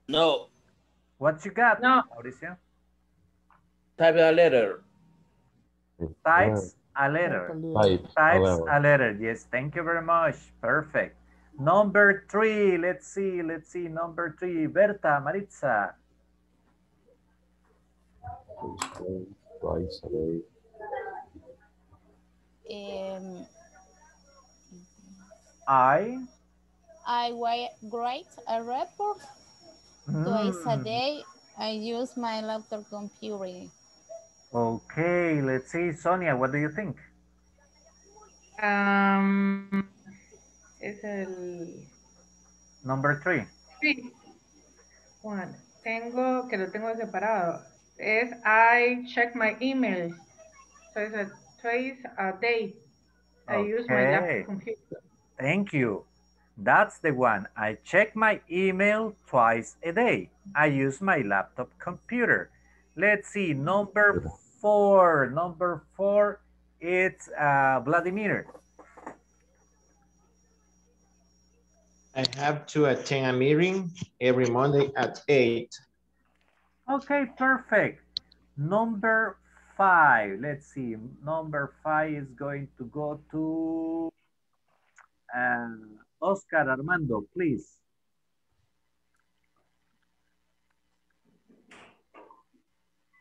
No. What you got, no. Mauricio? Type a letter. Types a letter. Types a letter. Yes, thank you very much. Perfect. Number three. Let's see. Number three. Berta Maritza. Twice a day. I write a report twice a day. I use my laptop computer. Okay, let's see, Sonia, what do you think? Number three. Sí. One. Tengo que lo tengo separado. Es I check my emails. So it's a twice a day. I use my laptop computer. Thank you. That's the one. I check my email twice a day. I use my laptop computer. Let's see. Number four. Number four. It's Vladimir. I have to attend a meeting every Monday at 8. Okay, perfect. Number five. Let's see. Number five is going to go to Oscar Armando, please.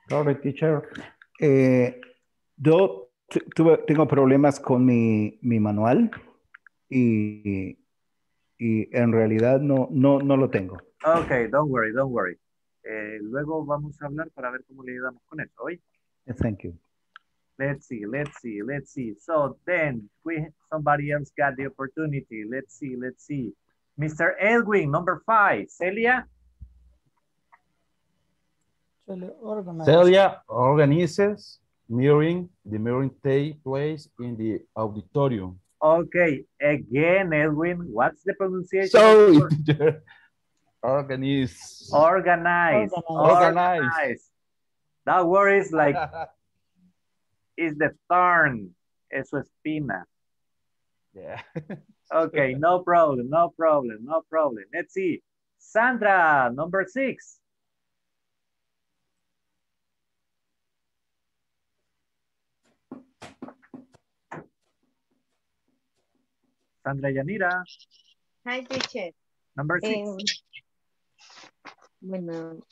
Sorry, teacher. Yo tengo problemas con mi manual y y en realidad no lo tengo. Ok, don't worry. Luego vamos a hablar para ver cómo le ayudamos con eso, ¿oí? Thank you. Let's see. So then, somebody else got the opportunity. Let's see. Mr. Edwin, number 5. Celia? Celia organizes mirroring. The mirroring takes place in the auditorium. Okay, again, Edwin, what's the pronunciation? So, organize. That word is like, is the thorn, es su espina. Yeah. Okay, no problem. Let's see. Sandra, number 6. Sandra Yanira. Hi, teacher. Number 6. Bueno,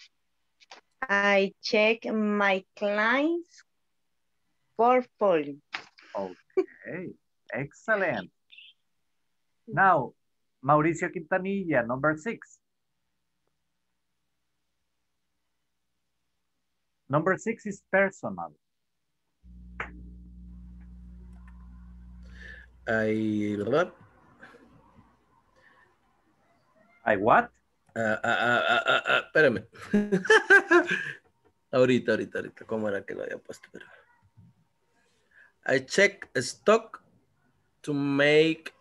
I check my clients' portfolio. Okay, excellent. Now, Mauricio Quintanilla, number 6. Number 6 is personal. I what? Espérame. ahorita. ¿Cómo era que lo había puesto? Pero... I check stock to make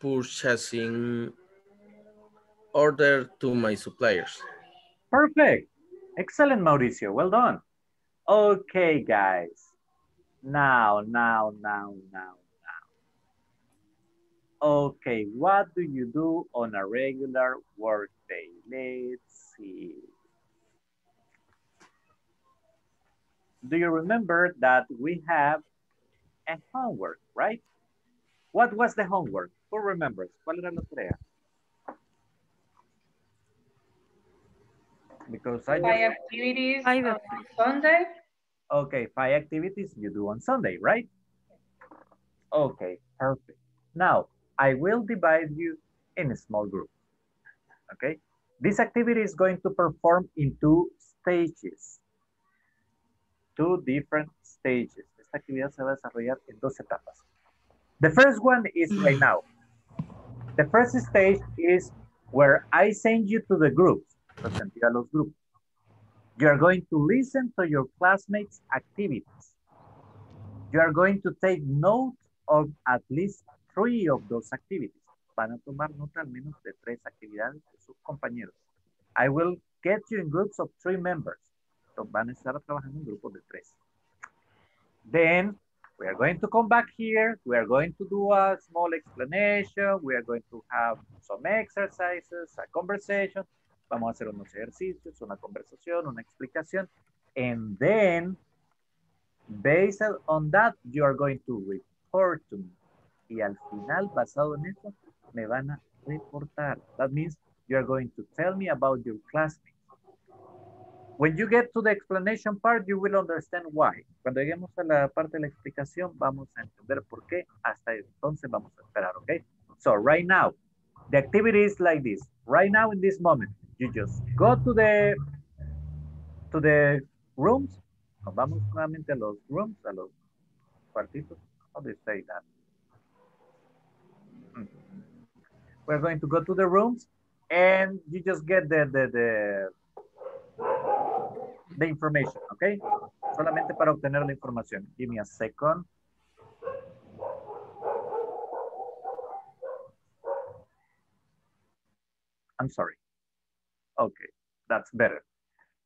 purchasing order to my suppliers. Perfect. Excellent, Mauricio. Well done. Okay, guys. Now. Okay, what do you do on a regular work day? Let's see. Do you remember that we have a homework, right? What was the homework? Who remembers? ¿Cuál era la tarea? Because I five activities on Sunday. Okay, 5 activities you do on Sunday, right? Okay, perfect. Now, I will divide you in a small group, okay? This activity is going to perform in 2 stages. 2 different stages. Esta actividad se va a desarrollar en 2 etapas. The first one is right now. The first stage is where I send you to the groups. You're going to listen to your classmates' activities. You are going to take note of at least 3 of those activities. Van a tomar nota al menos de 3 actividades de sus compañeros. I will get you in groups of 3 members. Entonces van a estar trabajando en grupos de 3. Then we are going to come back here. We are going to do a small explanation. We are going to have some exercises, a conversation. Vamos a hacer unos ejercicios, una conversación, una explicación. And then, based on that, you are going to report to me. Y al final, basado en eso, me van a reportar. That means you are going to tell me about your classmates. When you get to the explanation part, you will understand why. Cuando lleguemos a la parte de la explicación, vamos a entender por qué. Hasta entonces vamos a esperar, okay? So right now, the activity is like this. Right now, in this moment, you just go to the rooms. Nos vamos nuevamente a los rooms, a los cuartitos. How do you say that? We're going to go to the rooms and you just get the information, okay? Solamente para obtener la información. Give me a second. I'm sorry. Okay, that's better.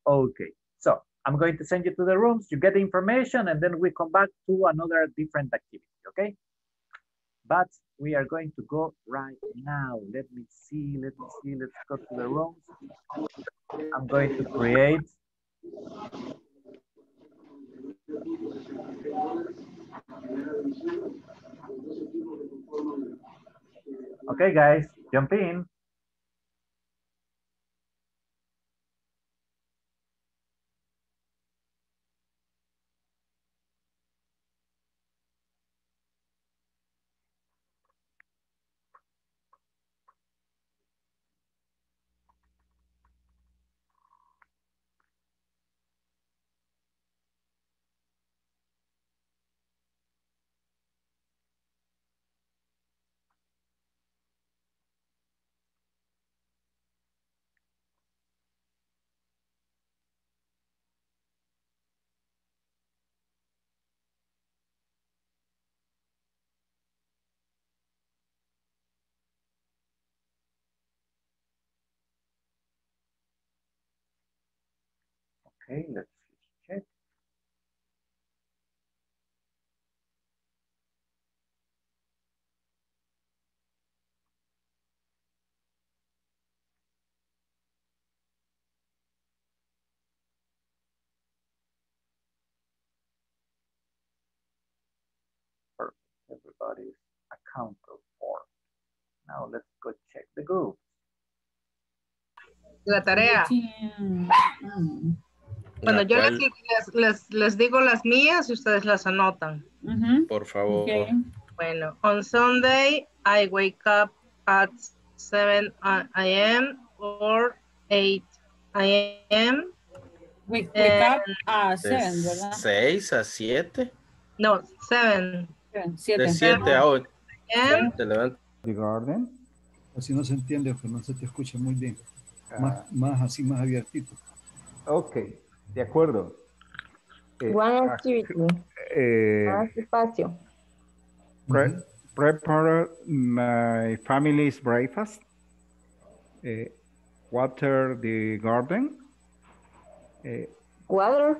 Okay, so I'm going to send you to the rooms, you get the information, and then we come back to another different activity, okay? But we are going to go right now. Let me see. Let's go to the rooms. I'm going to create. Okay, guys, jump in. Okay, let's check. Perfect, everybody's accountable for. Now let's go check the group. La tarea. Bueno, yo les digo las mías y ustedes las anotan. Por favor. Okay. Bueno, on Sunday, I wake up at 7 a.m. or 8 a.m. Wake up a 7, ¿verdad? 6 a 7. No, 7. De 7 a 8. Te levantas. Así no se entiende, pero no se te escucha muy bien. Más así, más abiertito. Ok, de acuerdo. One activity. Más espacio. Prepare my family's breakfast. Water the garden. Water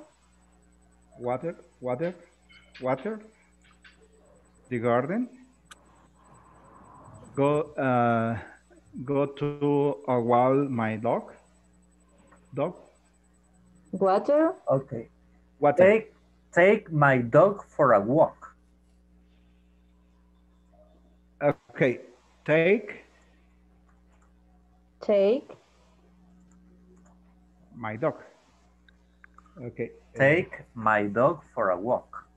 the garden. Go to a wall, my dog. Water. Okay. Water. Take my dog for a walk. Okay. Take. My dog. Okay. Take my dog for a walk.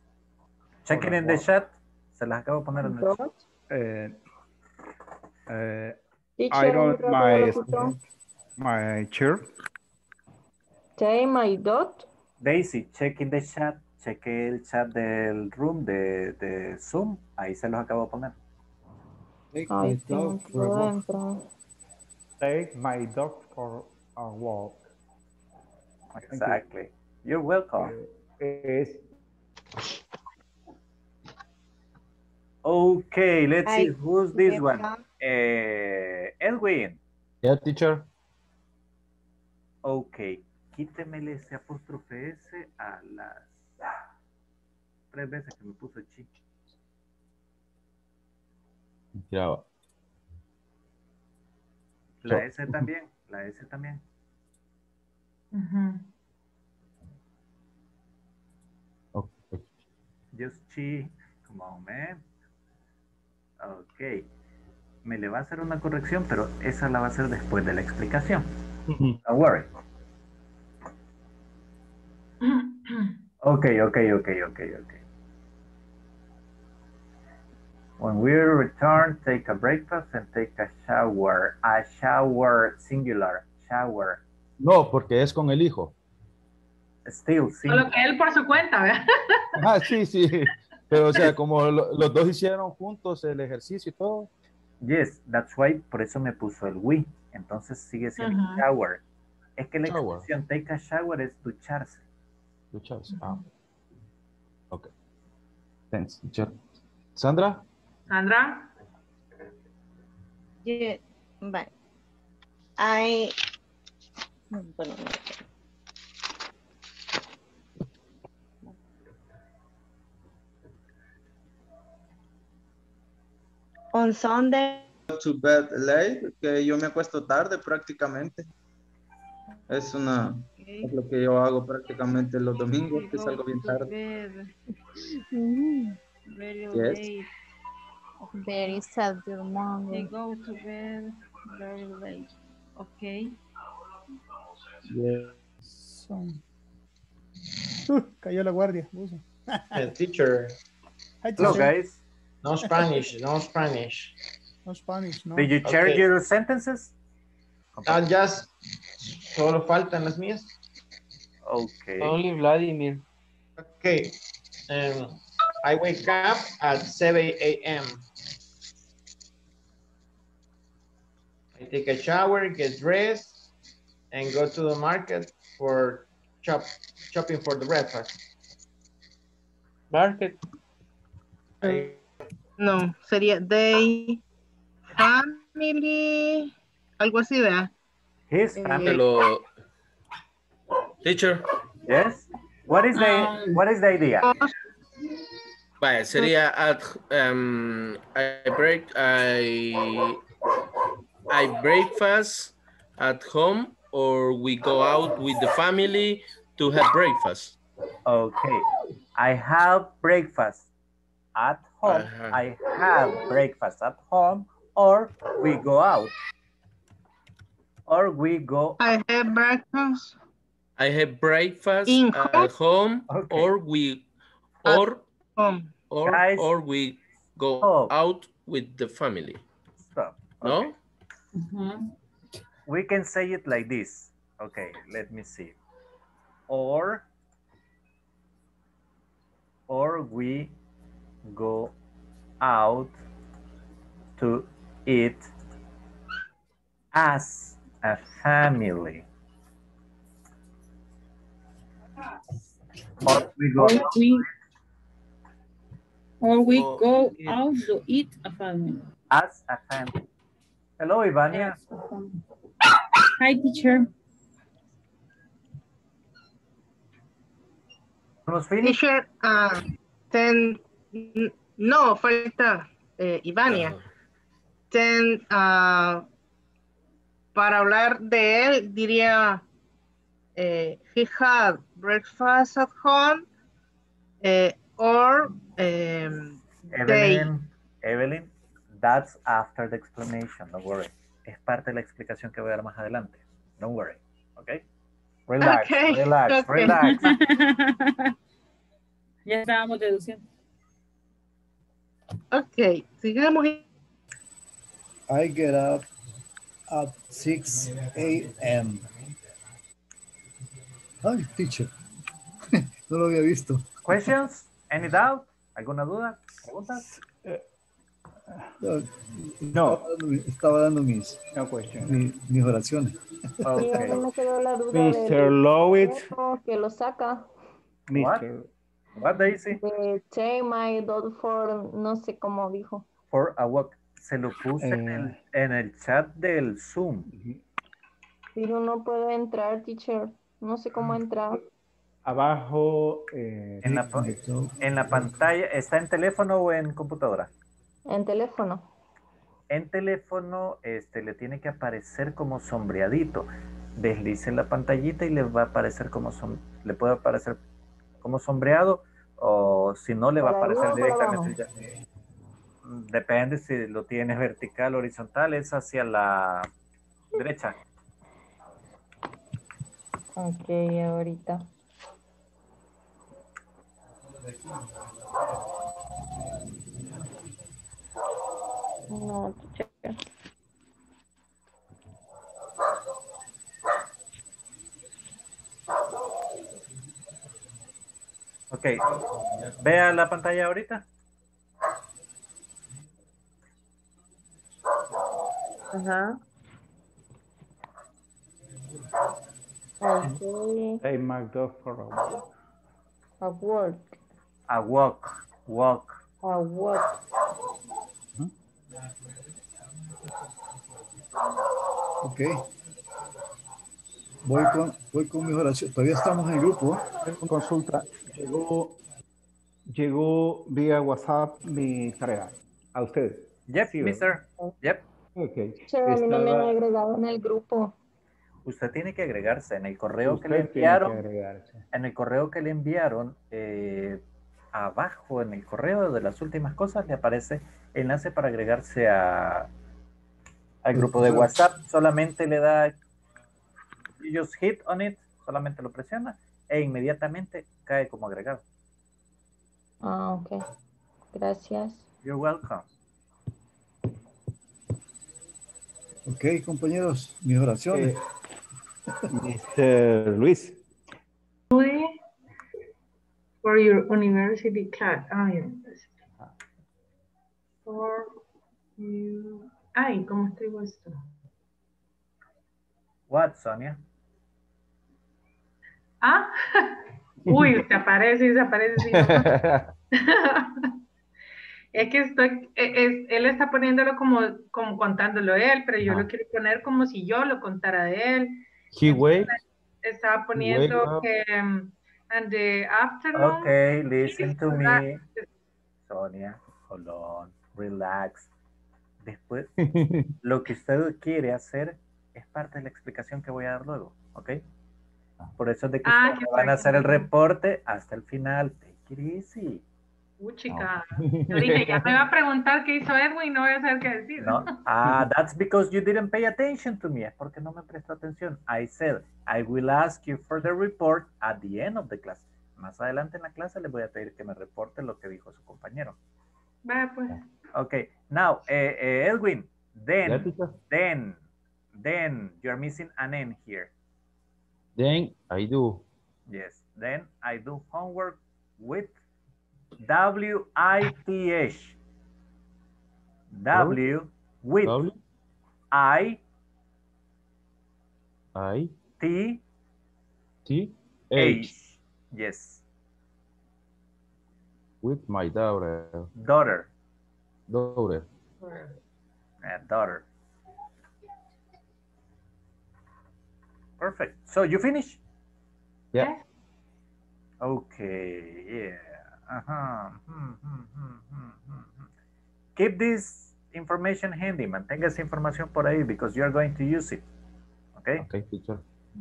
Check it in the chat. Se las acabo de poner en el chat. I don't my chair. Take my dog. Daisy, check in the chat. Cheque el chat del room de Zoom. Ahí se los acabo de poner. Take my dog for a walk. Take my dog for a walk. Exactly. You're welcome. Okay, let's see who's this one. Edwin. Yeah, teacher. Okay, quítemele ese apóstrofe S a las 3 veces que me puso chichi. Ya. La S también, la S también. Okay. Just chi, come on, man. Okay. Me le va a hacer una corrección, pero esa la va a hacer después de la explicación. Don't worry. Okay. When we return, take a breakfast and take a shower. A shower, singular, shower. No, porque es con el hijo. Still, sí. Solo que él por su cuenta, ¿verdad? Ah, sí, sí. Pero, o sea, como los dos hicieron juntos el ejercicio y todo. Yes, that's why, por eso me puso el we. Entonces sigue siendo shower. Es que la expresión take a shower es ducharse. Ducharse, ok. Thanks, teacher. Sandra? Sandra? Yeah, bye. On Sunday. To bed late, que yo me acuesto tarde prácticamente. Es una es lo que yo hago prácticamente los domingos, que salgo bien tarde. Very late. Very sad, your mom. They go to bed very late. Okay. Yes. Cayó la guardia. Teacher. Hello, guys. No Spanish, no Spanish. No Spanish, no. Did you share your sentences? Just, solo faltan las mías. Okay. Only Vladimir. Okay. I wake up at 7 a.m. I take a shower, get dressed, and go to the market for shopping for the breakfast. Market. No, sería they family, algo así, ¿verdad? His family. Teacher. Yes? What is the idea? Well, sería at I breakfast at home, or we go out with the family to have breakfast. Okay. I have breakfast at home. I have breakfast at home, or we go out. Or we go. I have breakfast. I have breakfast at home, okay. Or we, or we go out with the family. Stop. Okay. No. Mm-hmm. We can say it like this. Okay, let me see. Or we go out to eat as a family. As a family. Hello, Ivania. Hi, teacher. Almost finished? Teacher, then, no, falta Ivania. Then, para hablar de él, diría, he had breakfast at home, or Evelyn, that's after the explanation, don't worry. Es parte de la explicación que voy a dar más adelante. Don't worry, okay? Relax, okay. Relax. Ya estábamos deduciendo. Okay, sigamos. I get up at 6 a.m. Ay, teacher. No lo había visto. Questions? Any doubt? ¿Alguna duda? ¿Preguntas? No. Estaba dando mis, mis oraciones. Okay. Y ahora me quedó la duda Mr. Lowitt. Que lo saca. What Daisy? Take my dog for, no sé cómo dijo. For a walk. Se lo puse en el chat del Zoom. Pero no puedo entrar, teacher. No sé cómo entrar. Abajo. En la pantalla. ¿Está en teléfono o en computadora? En teléfono. En teléfono le tiene que aparecer como sombreadito. Deslicen la pantallita y le va a aparecer como le puede aparecer como sombreado, o si no le va a aparecer directamente. Depende si lo tienes vertical o horizontal, es hacia la derecha. Ok, ahorita. No, checa. Ok. Vea la pantalla ahorita. Ajá. Okay. Hey, McDuff for a walk. A walk. A walk. Walk. A walk. Ok, voy con mis oraciones. Todavía estamos en el grupo. Consulta, llegó vía WhatsApp mi tarea a ustedes. Yep, sí, mister. Yep. Okay. Estaba... No me han agregado en el grupo. Usted tiene que agregarse en el correo que le enviaron. En el correo que le enviaron, abajo en el correo de las últimas cosas le aparece enlace para agregarse a al grupo de WhatsApp. Solamente le da you just hit on it, solamente lo presiona e inmediatamente cae como agregado. Ah, ok. Gracias. You're welcome. Ok, compañeros, mis oraciones. Mr. Luis. Luis. For your university class. For you. Ay, ¿cómo estoy puesto? What, Sonia? Ah, uy, se aparece. Es que estoy, él está poniéndolo como contándolo él, pero yo lo quiero poner como si yo lo contara de él. He way. estaba poniendo que and the afternoon. Okay, listen to me. Sonia, hold on, relax. Después, lo que usted quiere hacer es parte de la explicación que voy a dar luego, ¿ok? Por eso es de que ustedes van a hacer el reporte hasta el final. Take it easy. Chica, yo dije, ya me va a preguntar qué hizo Edwin, no voy a saber qué decir. No, that's because you didn't pay attention to me. Es porque no me prestó atención. I said, I will ask you for the report at the end of the class. Más adelante en la clase les voy a pedir que me reporte lo que dijo su compañero. Va, pues. Okay, now, Edwin, then, you're missing an N here. Then I do. Yes, then I do homework with W-I-T-H. W with w? I T T H. Yes. With my daughter. Daughter. Perfect. So you finish? Yeah. Okay. Yeah. Keep this information handy. Mantenga esa información por ahí because you are going to use it. Okay? Okay, teacher.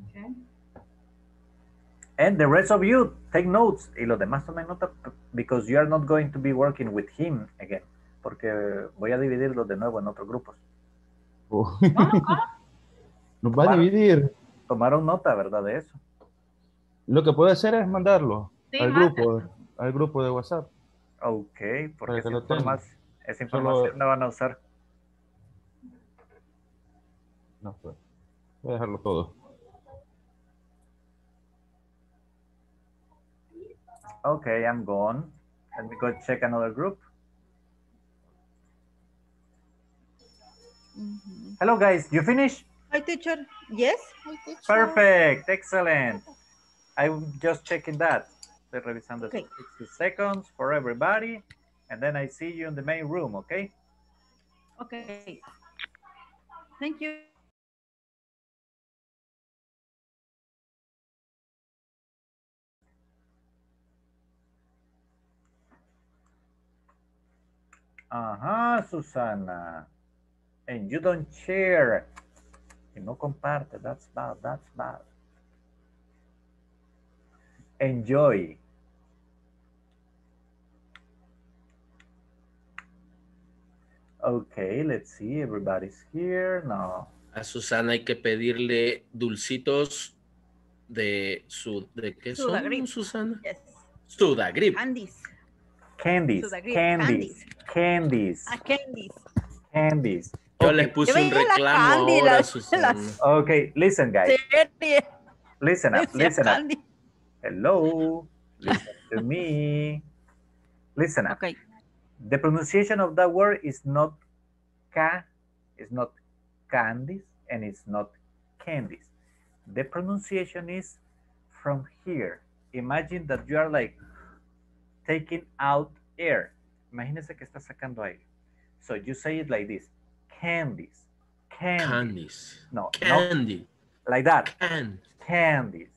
Okay. And the rest of you take notes. Y los demás tomen nota because you are not going to be working with him again. Porque voy a dividirlos de nuevo en otros grupos. Oh. Nos va a dividir. Tomaron nota, ¿verdad? De eso. Lo que puedo hacer es mandarlo al grupo. Al grupo de WhatsApp. Ok, porque esa información no van a usar. No, voy a dejarlo todo. Ok, I'm gone. Let me go check another group. Hello guys, you finished? Hi teacher, yes. Hi, teacher. Perfect, excellent. I'm just checking that. Revisando 60 seconds for everybody, and then I see you in the main room, okay? Okay. Thank you. Susana. And you don't share. Y no comparte. That's bad. That's bad. Enjoy. Okay, let's see, everybody's here now. A Susana hay que pedirle dulcitos de su de qué son, Sudagrip. Susana. Yes. Sudagrip. Candies. Sudagrip. Candies. Yo les puse un reclamo ahora, Susana. Okay, listen guys. Listen up. Hello. Listen to me. Listen up. Okay. The pronunciation of that word is not ca, it's not candies, and it's not candies. The pronunciation is from here. Imagine that you are like taking out air. Imagínese que está sacando aire. So you say it like this: candies, candies. No, candy. No, like that. Candies.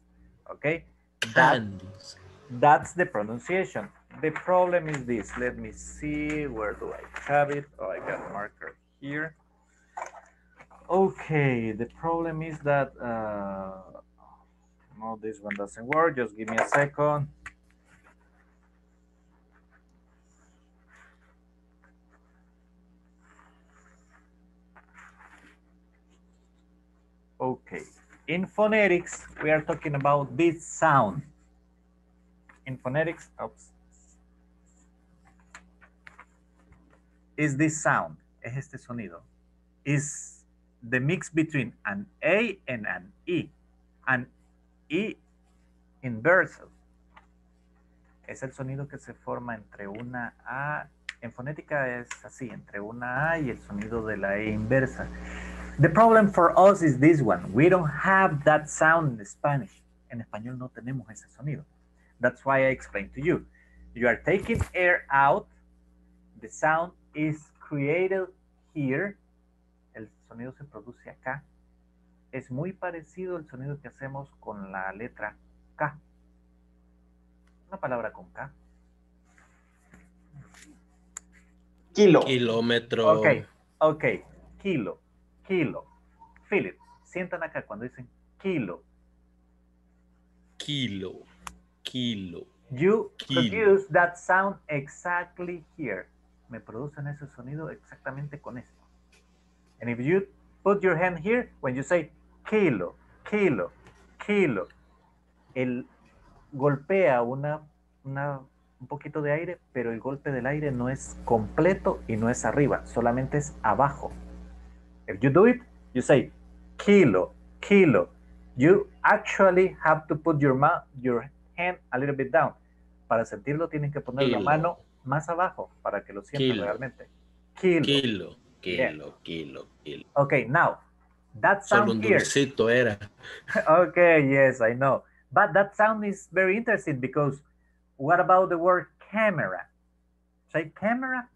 Okay. Candies. That's the pronunciation. The problem is this. Let me see. Where do I have it? Oh, I got a marker here. Okay. The problem is that no, this one doesn't work. Just give me a second. Okay. In phonetics, we are talking about this sound. In phonetics, oops, is this sound, es este sonido, is the mix between an A and an E. An E inversal. Es el sonido que se forma entre una A, en fonética es así, entre una A y el sonido de la E inversa. The problem for us is this one. We don't have that sound in Spanish. En español no tenemos ese sonido. That's why I explained to you. You are taking air out. The sound is created here. El sonido se produce acá. es muy parecido el sonido que hacemos con la letra K. Una palabra con K. Kilo. Kilómetro. Ok, ok. Kilo, kilo. Feel it. Sientan acá cuando dicen kilo. Kilo, kilo. You kilo. Produce that sound exactly here. Me producen ese sonido exactamente con esto. And if you put your hand here, when you say kilo, kilo, kilo, él golpea un poquito de aire, pero el golpe del aire no es completo y no es arriba, solamente es abajo. If you do it, you say kilo, kilo. You actually have to put your hand a little bit down. Para sentirlo tienen que poner kilo. La mano más abajo para que lo sientan kilo. Realmente. Kilo, kilo, kilo, yeah. Kilo, kilo. Okay, now that sound solo un dulcito here. Era. Okay, yes, I know. But that sound is very interesting because what about the word camera? Say camera.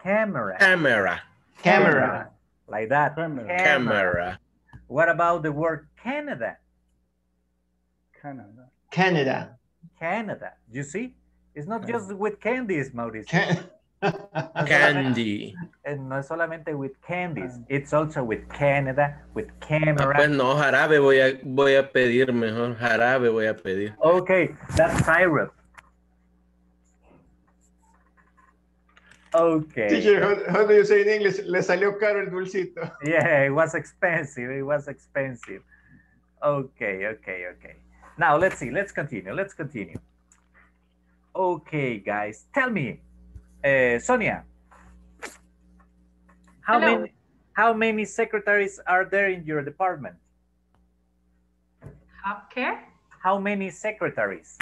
Camera. Camera. Camera. Like that. Camera. Camera. What about the word Canada? Canada. Canada. Canada. You see? It's not Canada. Just with candies, Mauricio. Candy. No es solamente with candies. It's also with Canada, with camera. Pues no, jarabe voy a pedir mejor. Jarabe voy a pedir. Okay, that's syrup. Okay. Teacher, how do you say in English? Le salió caro el dulcito. Yeah, it was expensive. It was expensive. Okay, okay, okay. Now, let's see. Let's continue. Let's continue. Okay, guys. Tell me, Sonia, how many secretaries are there in your department? Okay. How many secretaries?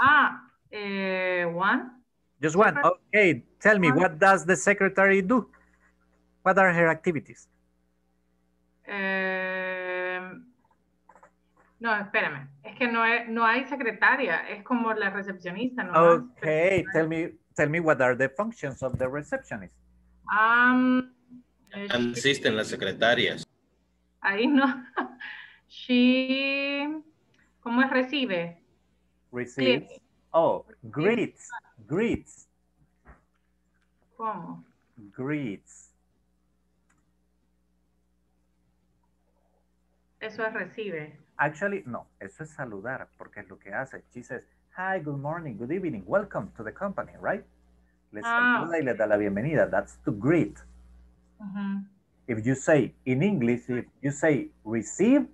One. Just one. Okay, tell me, what does the secretary do? What are her activities? No, espérame. Es que no hay secretaria. Es como la recepcionista. No okay, tell me what are the functions of the receptionist? Asisten las secretarias. Ahí no. She, ¿cómo es? Recibe. Receives. Click. Oh, greets. Greets. ¿Cómo? Greets. Eso es recibe. Actually, no. Eso es saludar, porque es lo que hace. She says, hi, good morning, good evening, welcome to the company, right? Les saluda y les da la bienvenida. That's to greet. If you say, in English, if you say receive,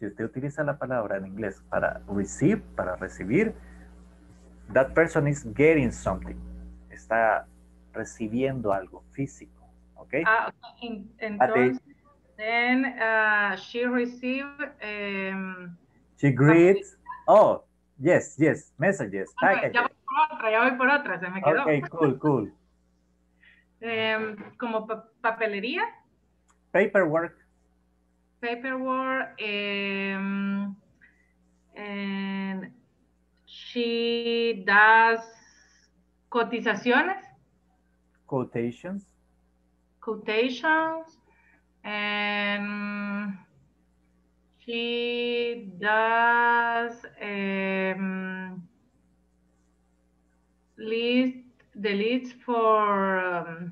si usted utiliza la palabra en inglés para receive, para recibir, that person is getting something. Está recibiendo algo físico. Okay? Entonces, then she received... she greets... Oh, yes, yes. Messages. Okay, ya voy por otra. Se me quedó. Okay, cool, cool. Como papelería. Paperwork. Paperwork. And... She does cotizaciones. Quotations. Quotations. And she does the leads for...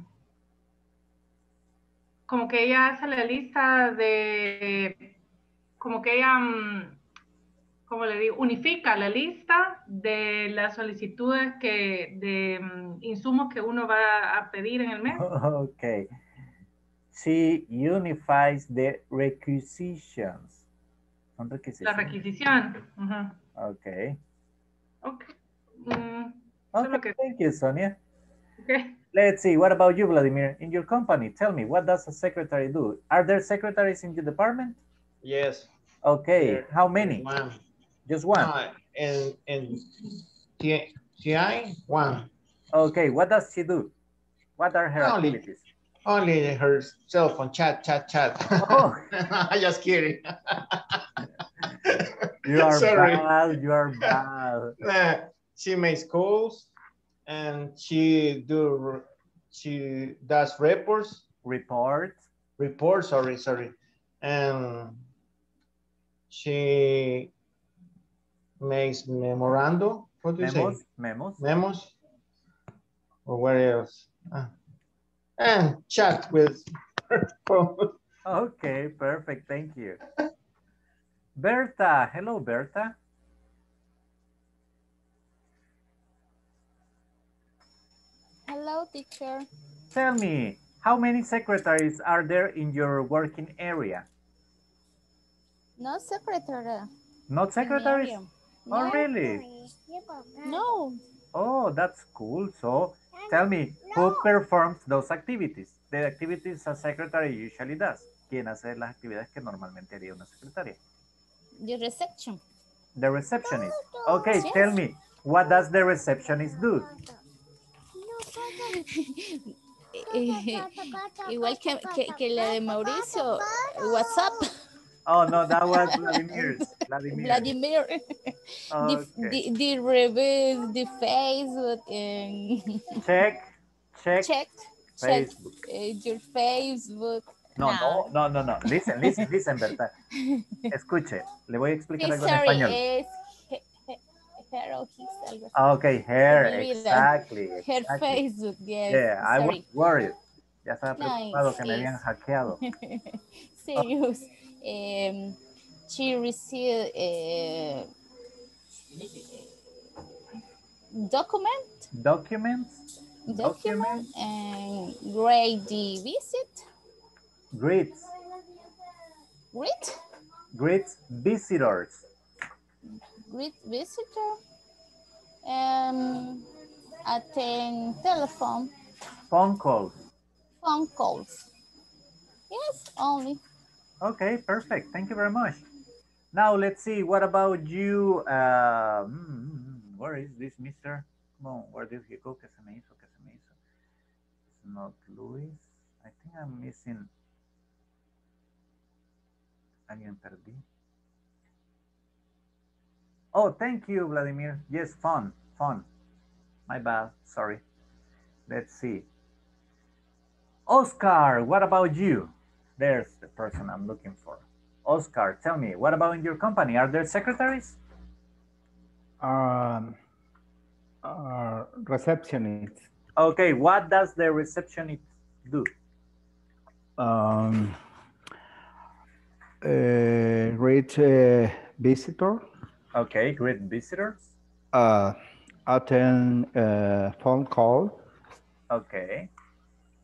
como que ella hace la lista de... Como que ella... como le digo, unifica la lista de las solicitudes que de insumos que uno va a pedir en el mes. Okay. She unifies the requisitions. ¿Son requisiciones? La requisición. Okay. Okay. Okay, que... Thank you, Sonia. Okay. Let's see. What about you, Vladimir? In your company, tell me, what does a secretary do? Are there secretaries in your department? Yes. Okay. How many? One. Just one. And one. Okay, what does she do? What are her activities? Only her cell phone, chat. Oh. Just kidding. You are sorry. Bad, you are bad. She makes calls and she does reports. report, sorry. She makes memorando. What do you memos, say? Memos. Or where else? And chat with her phone. Okay, perfect. Thank you. Berta. Hello, Berta. Hello, teacher. Tell me, how many secretaries are there in your working area? No secretary. Not secretaries? No. Oh, really? No. Oh, that's cool. So tell me, who performs those activities? The activities a secretary usually does. ¿Quién hace las actividades que normalmente haría una secretaria? The reception. The receptionist. Okay, yes. Tell me, what does the receptionist do? Igual que la de Mauricio, WhatsApp. Oh, no, that was Vladimir. Vladimir. Okay. The reverse, the Facebook. And check. Facebook. Check your Facebook. No. Listen, Berta. Escuche, le voy a explicar algo en español. Hair or his, okay, hair, exactly. Her Facebook, yes. Yeah, sorry. I was worried. Ya estaba preocupado que me habían hackeado. Serious. She received a document and grade the visit. Greets visitors. Greet visitor. Attend telephone. Phone calls. Yes, only. Okay, perfect. Thank you very much. Now let's see. What about you? Where is this mister? No, where did he go? Que se me hizo. It's not Luis. I think I'm missing. Alguien perdí. Oh, thank you, Vladimir. Yes, fun. My bad, sorry. Let's see. Oscar, what about you? There's the person I'm looking for. Oscar, tell me, what about in your company? Are there secretaries? Receptionist. Okay, what does the receptionist do? Greet visitor. Okay, great visitors. Attend phone call. Okay.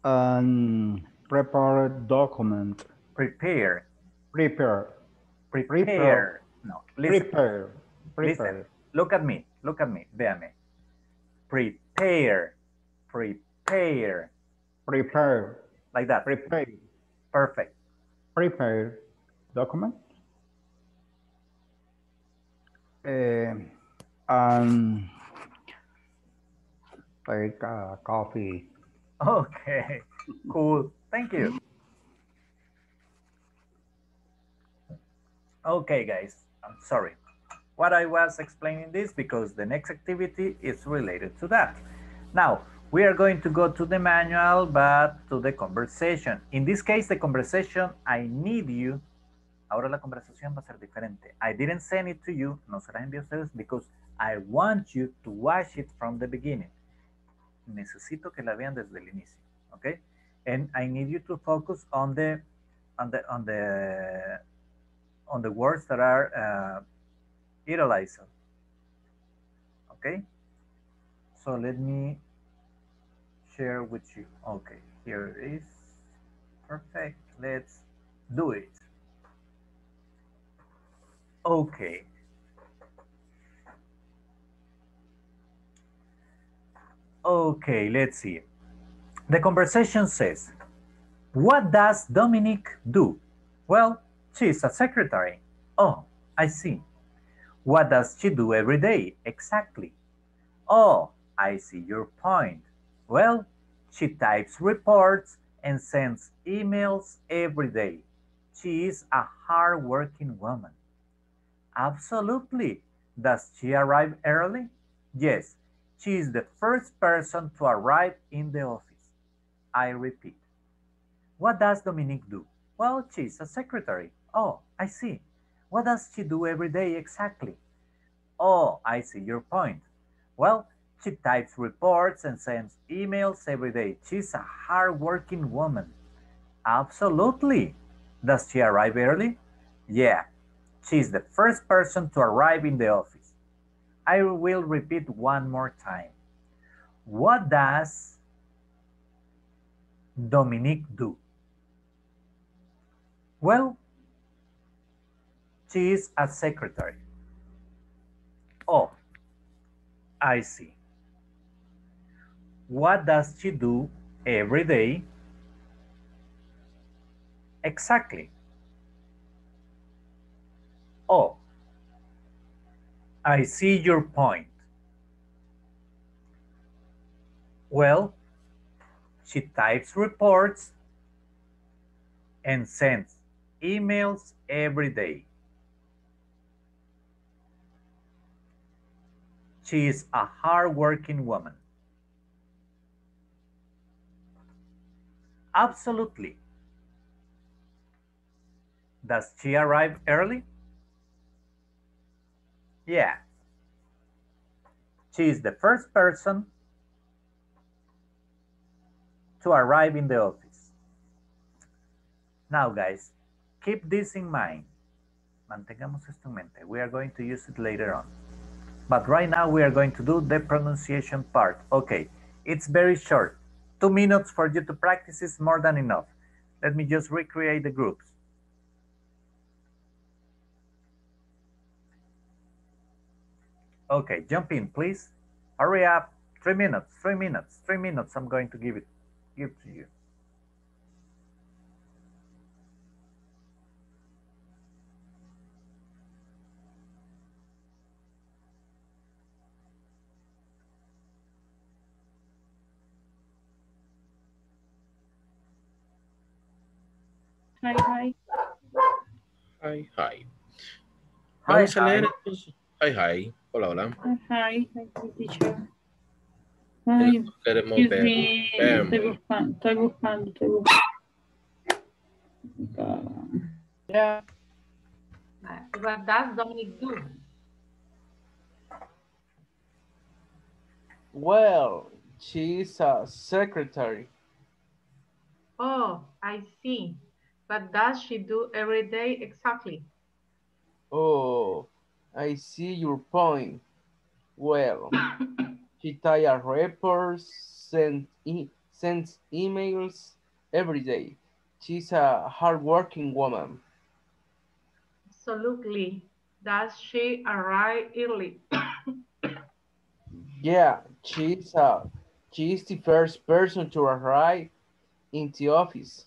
And prepare document. Prepare. No, listen. Prepare. Listen. Look at me. Véame. Prepare. Like that. Prepare. Perfect. Prepare document. Take a coffee. Okay, cool. Thank you. Okay, guys, I'm sorry. What I was explaining this because the next activity is related to that. Now, we are going to go to the manual, but to the conversation. In this case, the conversation, I need you. Ahora la conversación va a ser diferente. I didn't send it to you. No se las envío a ustedes because I want you to watch it from the beginning. Necesito que la vean desde el inicio, okay? And I need you to focus on the words that are utilized. Okay? So let me share with you. Okay, here it is. Perfect. Let's do it. Okay. Okay, let's see. The conversation says, what does Dominique do? Well, she's a secretary. Oh, I see. What does she do every day? Exactly. Oh, I see your point. Well, she types reports and sends emails every day. She is a hard-working woman. Absolutely. Does she arrive early? Yes, she is the first person to arrive in the office. I repeat. What does Dominique do? Well, she's a secretary. Oh, I see. What does she do every day exactly? Oh, I see your point. Well, she types reports and sends emails every day. She's a hard-working woman. Absolutely. Does she arrive early? Yeah. She's the first person to arrive in the office. I will repeat one more time. What does Dominique do? Well, she is a secretary. Oh, I see. What does she do every day? Exactly. Oh, I see your point. Well, she types reports and sends emails every day. She is a hard-working woman. Absolutely. Does she arrive early? Yeah. She is the first person to arrive in the office. Now, guys, keep this in mind. Mantengamos esto en mente. We are going to use it later on. But right now we are going to do the pronunciation part. Okay, it's very short. 2 minutes for you to practice is more than enough. Let me just recreate the groups. Okay, jump in, please. Hurry up. 3 minutes, 3 minutes, 3 minutes. I'm going to give to you. Hi, hi. Hi, hi. Vamos a leer entonces. Hi, hi. Hola, hola. Hi, hi, teacher. Hi. Queremos ver. Estoy buscando. Yeah. What does Dominic do? Well, she is a secretary. Oh, I see. What does she do every day exactly? Oh, I see your point. Well, she types reports, sends emails every day. She's a hardworking woman. Absolutely. Does she arrive early? Yeah, she's the first person to arrive in the office.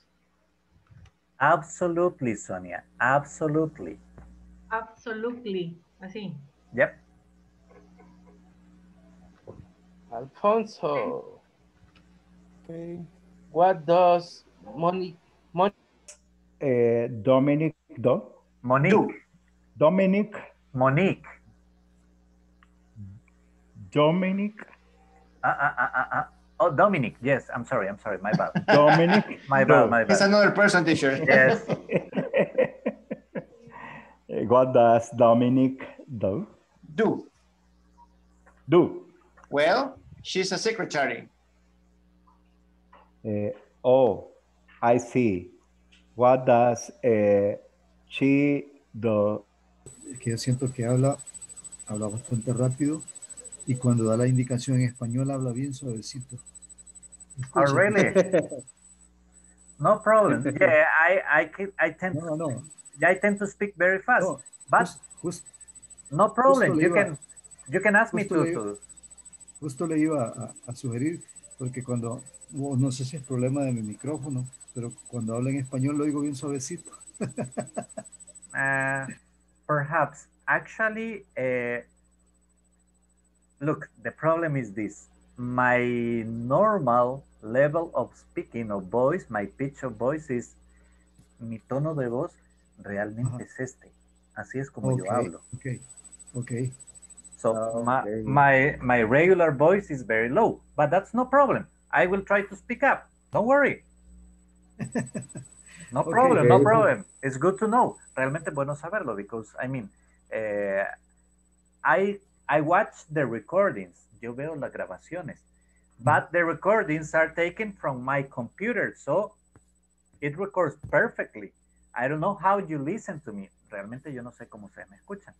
Absolutely, Sonia. Absolutely. Absolutely. Así. Yep. Alfonso. Okay. What does Dominic, yes, I'm sorry, my bad. Dominic? My bad. It's another person, teacher. Yes. What does Dominic do? Do. Well, she's a secretary. Oh, I see. What does she do? Es que yo siento que habla bastante rápido y cuando da la indicación en español habla bien suavecito. Oh, really? No problem. Yeah, I tend to speak very fast. No, but no problem. You can ask me to. Justo le iba a sugerir porque cuando no sé si es problema de mi micrófono, pero cuando hablo en español lo digo bien suavecito. Perhaps actually look, the problem is this. My normal level of speaking of voice, my pitch of voice is, mi tono de voz realmente es este. Así es como yo hablo. Okay. So my regular voice is very low, but that's no problem. I will try to speak up. Don't worry. No problem, okay, no problem. It's good to know. Realmente bueno saberlo, because I mean, I watch the recordings. Yo veo las grabaciones, but the recordings are taken from my computer, so it records perfectly. I don't know how you listen to me. Realmente yo no sé cómo se me escuchan.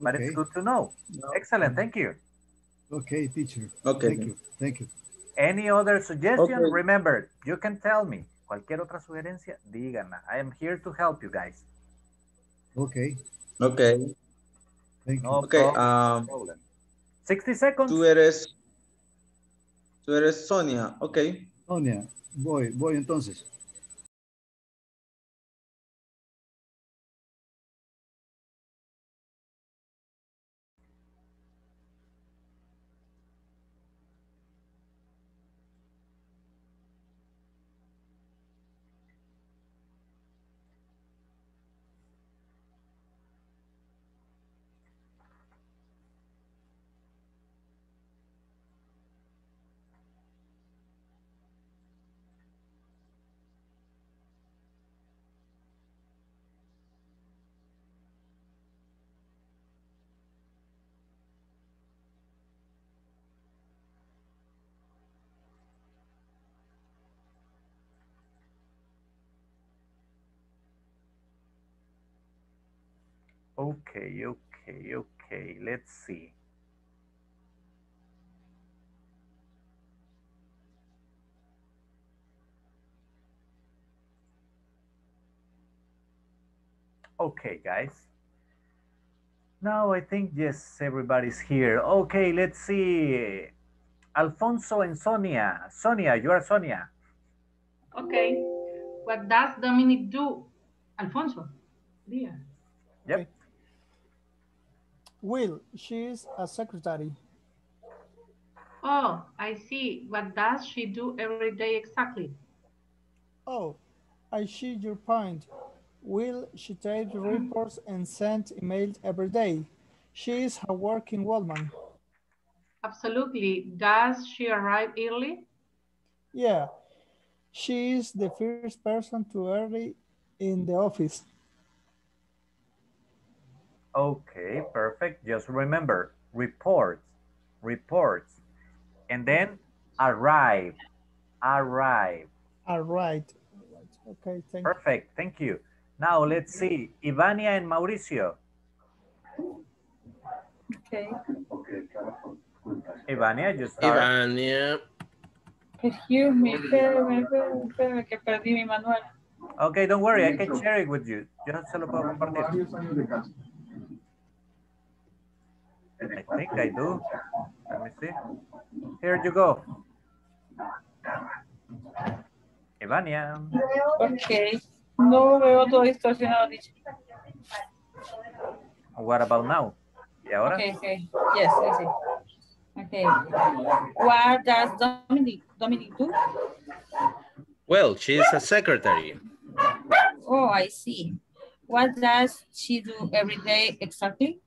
But okay, it's good to know. No. Excellent, thank you. Okay, teacher. Okay. Thank you. Thank you. Any other suggestion? Okay. Remember, you can tell me. Cualquier otra sugerencia, díganla. I am here to help you guys. Okay. Okay. Thank you. No okay. Problem. 60 seconds. Tú eres Sonia. Okay. Sonia, voy entonces. Okay. Let's see. Okay, guys. Now I think, yes, everybody's here. Okay, let's see. Alfonso and Sonia. Sonia, you are Sonia. Okay. What does Dominic do? Alfonso, dear. Yep. Okay. Will, she is a secretary. Oh, I see. What does she do every day exactly? Oh, I see your point. Will, she types reports and sends emails every day. She is a working woman. Absolutely. Does she arrive early? Yeah. She is the first person to arrive in the office. Okay, perfect. Just remember, reports, and then arrive. All right. Okay, thank you. Perfect, thank you. Now let's see, Ivania and Mauricio. Okay. Ivania, just start. Ivania. Excuse me, espérame, que perdí mi manual. Okay, don't worry, I can share it with you. Yo se lo puedo compartir. I think I do. Let me see. Here you go. Ivania. Okay. No veo todo distorsionado. What about now? ¿Y ahora? Okay. Yes, I see. Okay. What does Dominic do? Well, she's a secretary. Oh, I see. What does she do every day exactly?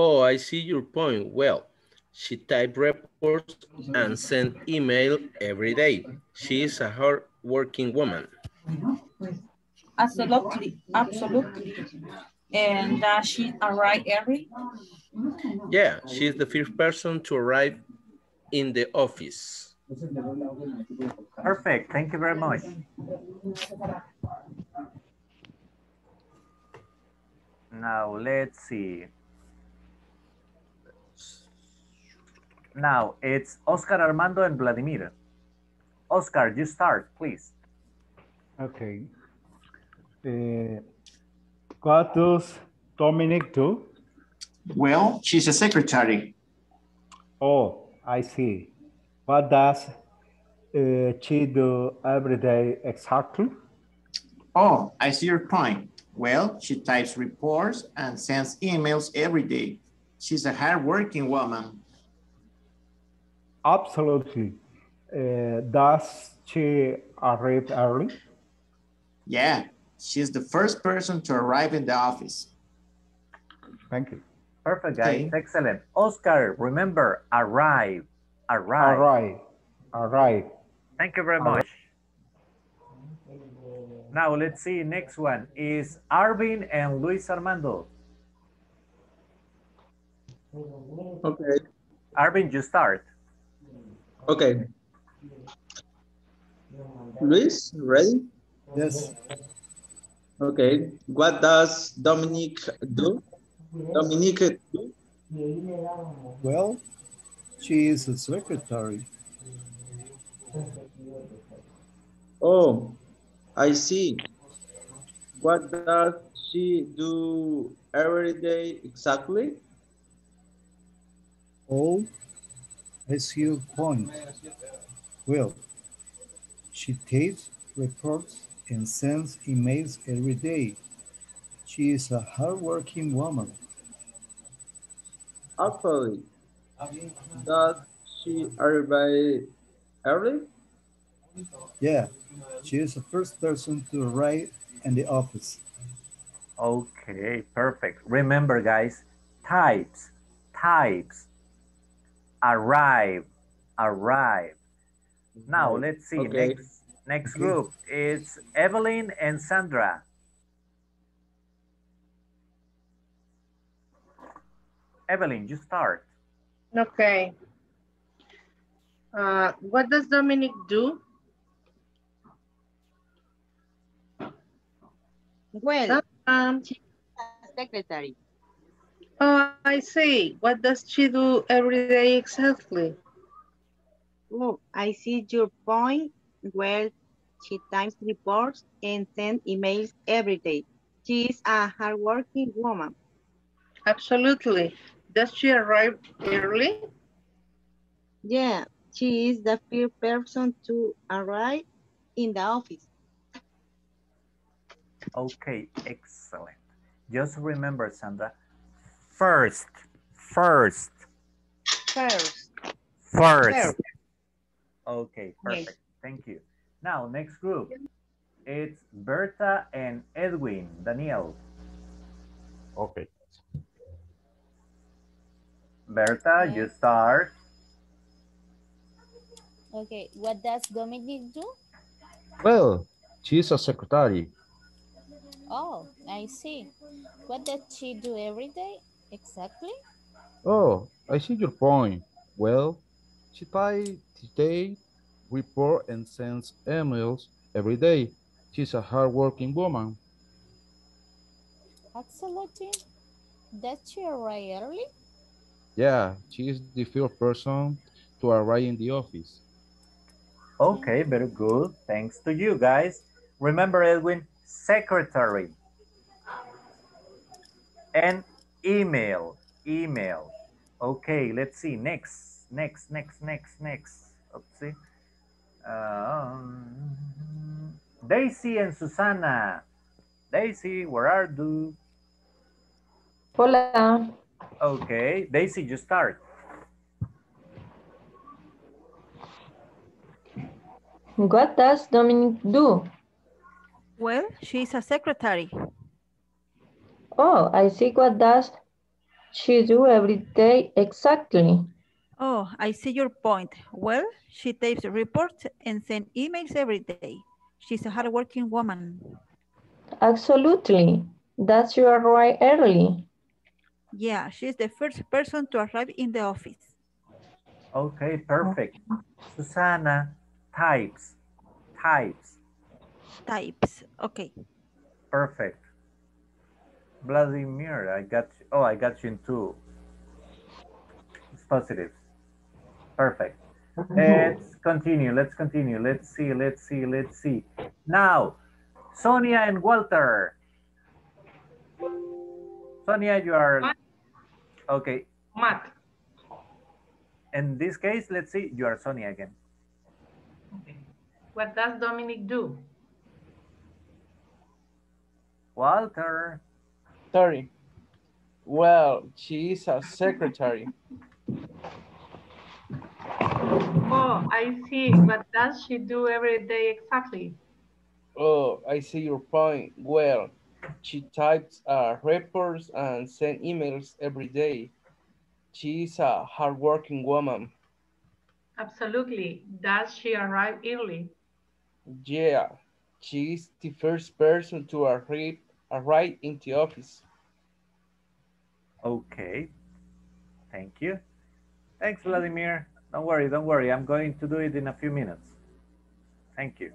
Oh, I see your point. Well, she types reports and sends email every day. She is a hard-working woman. Absolutely. And does she arrive early? Yeah, she's the first person to arrive in the office. Perfect. Thank you very much. Now, let's see. Now, it's Oscar Armando and Vladimir. Oscar, you start, please. Okay. What does Dominic do? Well, she's a secretary. Oh, I see. What does she do every day exactly? Oh, I see your point. Well, she types reports and sends emails every day. She's a hardworking woman. Absolutely. Does she arrive early? Yeah, she's the first person to arrive in the office. Thank you. Perfect, guys. Okay. Excellent. Oscar, remember, arrive. Thank you very much. Now let's see, next one is Arvin and Luis Armando. Okay. Arvin, you start. Okay. Luis, ready? Yes. Okay. What does Dominic do? Dominique do? Well, she is a secretary. Oh, I see. What does she do every day exactly? Oh, as you point. Well, she takes reports and sends emails every day. She is a hardworking woman. Actually, does she arrive early? Yeah, she is the first person to arrive in the office. Okay, perfect. Remember, guys, types. Arrive. Now, let's see. Okay. Next group is Evelyn and Sandra. Evelyn, you start. Okay. What does Dominic do? Well, she's a secretary. Oh, I see. What does she do every day exactly? Oh, I see your point. Well, she types reports and sends emails every day. She is a hardworking woman. Absolutely. Does she arrive early? Yeah, she is the first person to arrive in the office. Okay, excellent. Just remember, Sandra, first. Okay, perfect. Yes. Thank you. Now, next group. It's Berta and Edwin Daniel. Okay. Berta, okay. You start. Okay, what does Dominic do? Well, she's a secretary. Oh, I see. What does she do every day exactly? Oh, I see your point. Well, she types today report and sends emails every day. She's a hardworking woman. Absolutely. Does she arrive early? Yeah, she is the first person to arrive in the office. Okay, very good. Thanks to you guys. Remember, Edwin, secretary and email. Okay, let's see. Next. Let's see. Daisy and Susana. Daisy, where are you? Hola. Okay, Daisy, you start. What does Dominic do? Well, she's a secretary. Oh, I see. What does she do every day exactly? Oh, I see your point. Well, she takes reports and sends emails every day. She's a hardworking woman. Absolutely. Does she arrive early? Yeah, she's the first person to arrive in the office. Okay, perfect. Susana, types. Okay. Perfect. Vladimir, I got you. Oh, I got you in two. It's positive. Perfect. Let's continue. Let's see. Now, Sonia and Walter. Sonia, you are... Okay. Matt. In this case, let's see. You are Sonia again. Okay. What does Dominic do? Walter. Sorry. Well, she is a secretary. Oh, I see. What does she do every day exactly? Oh, I see your point. Well, she types reports and sends emails every day. She is a hardworking woman. Absolutely. Does she arrive early? Yeah, She is the first person to arrive in the office. Okay, thank you. Thanks, Vladimir. Don't worry, I'm going to do it in a few minutes. Thank you.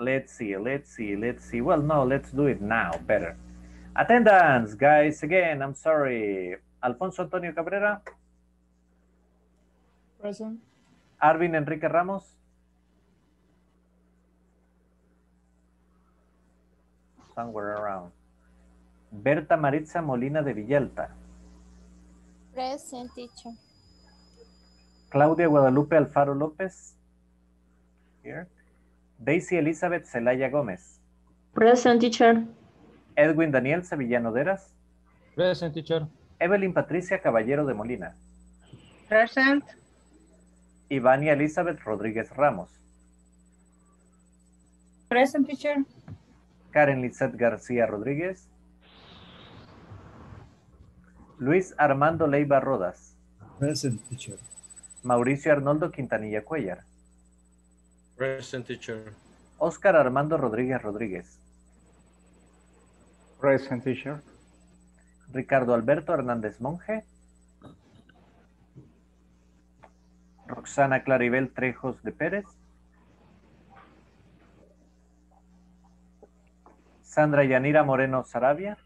Let's see. Well, no, let's do it now, better. Attendance, guys, again, I'm sorry. Alfonso Antonio Cabrera. Present. Arvin Enrique Ramos. Somewhere around. Berta Maritza Molina de Villalta. Present, teacher. Claudia Guadalupe Alfaro López. Here. Daisy Elizabeth Celaya Gómez. Present, teacher. Edwin Daniel Sevillano Deras. Present, teacher. Evelyn Patricia Caballero de Molina. Present. Ivania Elizabeth Rodríguez Ramos. Present, teacher. Karen Liseth Garcia Rodríguez. Luis Armando Leiva Rodas. Present, teacher. Mauricio Arnoldo Quintanilla Cuellar. Present, teacher. Oscar Armando Rodriguez Rodríguez. Present, teacher. Ricardo Alberto Hernández Monje. Roxana Claribel Trejos de Pérez. Sandra Yanira Moreno Sarabia.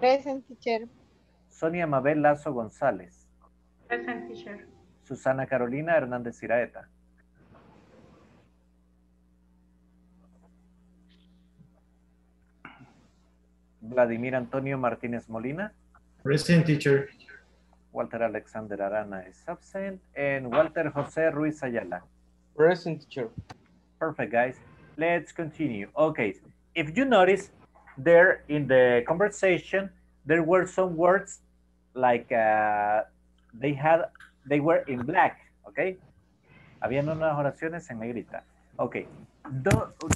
Present, teacher. Sonia Mabel Lazo González. Present, teacher. Susana Carolina Hernández Iraeta. Vladimir Antonio Martínez Molina. Present, teacher. Walter Alexander Arana is absent. And Walter Jose Ruiz Ayala. Present, teacher. Perfect, guys. Let's continue. Okay. If you notice, there in the conversation, there were some words like they were in black, okay? Habían unas oraciones en negrita. Okay.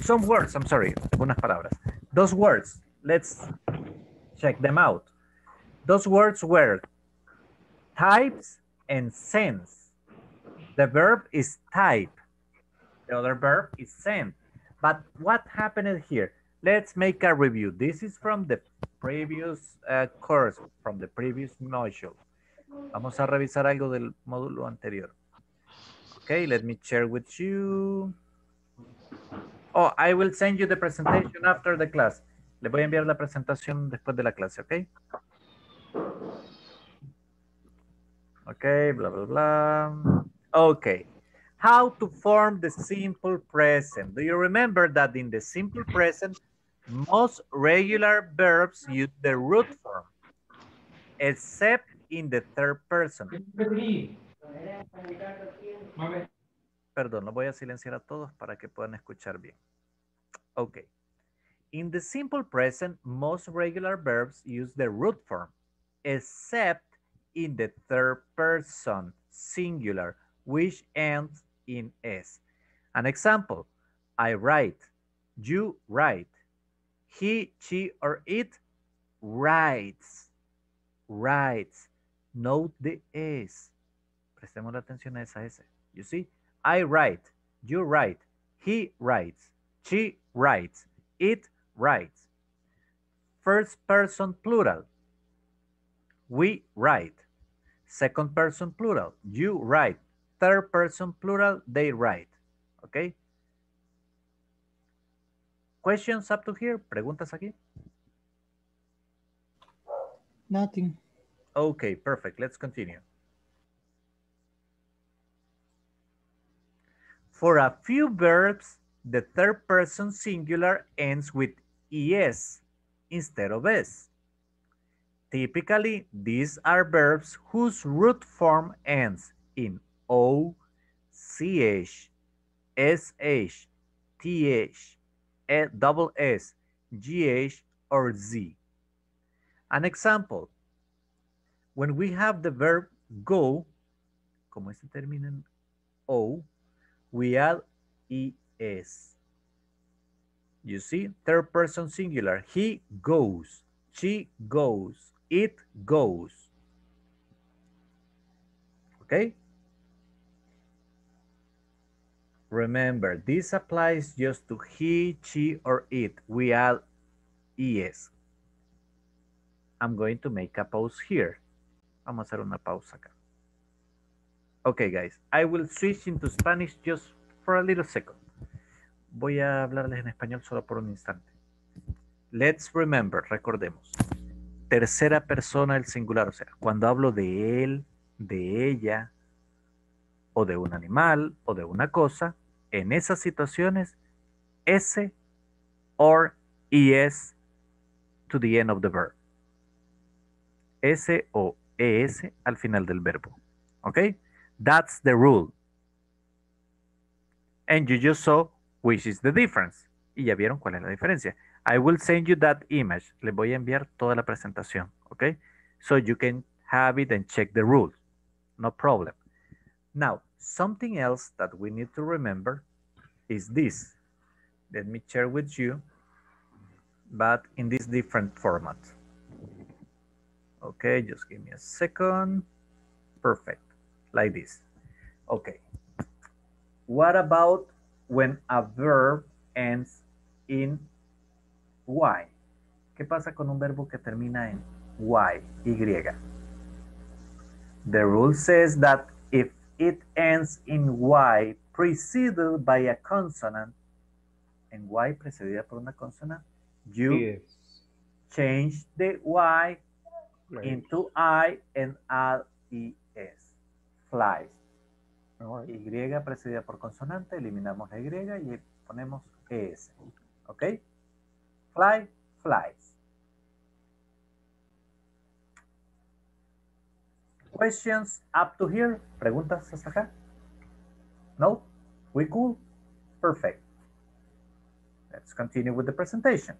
Some words, I'm sorry, algunas palabras. Those words, let's check them out. Those words were types and sends. The verb is type. The other verb is send. But what happened here? Let's make a review. This is from the previous course, from the previous module. Vamos a revisar algo del módulo anterior. Okay, let me share with you. Oh, I will send you the presentation after the class. Les voy a enviar la presentación después de la clase, ¿ok? Ok, blah, blah, blah. Ok. How to form the simple present. Do you remember that in the simple present, most regular verbs use the root form, except in the third person. Perdón, los voy a silenciar a todos para que puedan escuchar bien. Ok. In the simple present, most regular verbs use the root form, except in the third person singular, which ends in S. An example, I write, you write, he, she, or it writes, writes. Note the S. Prestemos la atención a esa S. You see, I write, you write, he writes, she writes, it writes. First person plural, we write. Second person plural, you write. Third person plural, they write. Okay? Questions up to here? Preguntas aquí? Nothing. Okay, perfect. Let's continue. For a few verbs, the third person singular ends with es instead of s. Typically, these are verbs whose root form ends in o, ch, sh, th, double s, gh, or z. An example, when we have the verb go, como este termina en o, we add es. You see, third person singular, he goes, she goes, it goes. Okay? Remember, this applies just to he, she, or it. We add es. I'm going to make a pause here. Vamos a hacer una pausa acá. Okay, guys. I will switch into Spanish just for a little second. Voy a hablarles en español solo por un instante. Let's remember, recordemos. Tercera persona del singular, o sea, cuando hablo de él, de ella, o de un animal, o de una cosa, en esas situaciones, S or ES to the end of the verb. S o ES al final del verbo. Okay? That's the rule. And you just saw which is the difference. Y ya vieron cuál es la diferencia. I will send you that image. Les voy a enviar toda la presentación. Okay? So you can have it and check the rules. No problem. Now, something else that we need to remember is this. Let me share with you, but in this different format. Okay, just give me a second. Perfect, like this. Okay, what about when a verb ends in y? ¿Qué pasa con un verbo que termina en y? Y. The rule says that if it ends in y preceded by a consonant, en y precedida por una consonante, you yes. change the y right. into I and add es. Flies. Right. Y precedida por consonante, eliminamos la y y ponemos es. ¿Ok? Fly, flies. Questions up to here? ¿Preguntas hasta acá? No? We cool? Perfect. Let's continue with the presentation.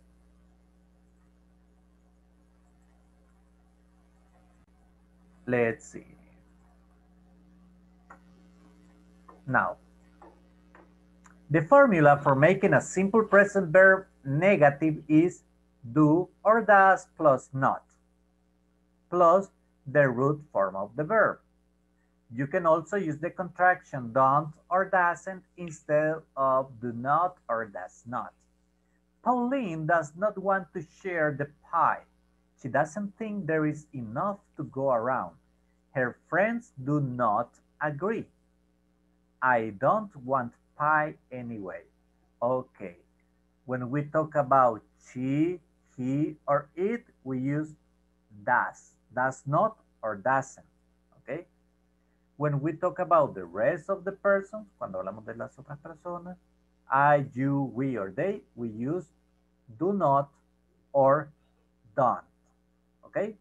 Let's see. Now, the formula for making a simple present verb negative is do or does plus not, plus the root form of the verb. You can also use the contraction don't or doesn't instead of do not or does not. Pauline does not want to share the pie. She doesn't think there is enough to go around. Her friends do not agree. I don't want pie anyway. Okay. When we talk about she, he, or it, we use does not, or doesn't. Okay? When we talk about the rest of the person, cuando hablamos de las otras personas, I, you, we, or they, we use do not or don't. Okay?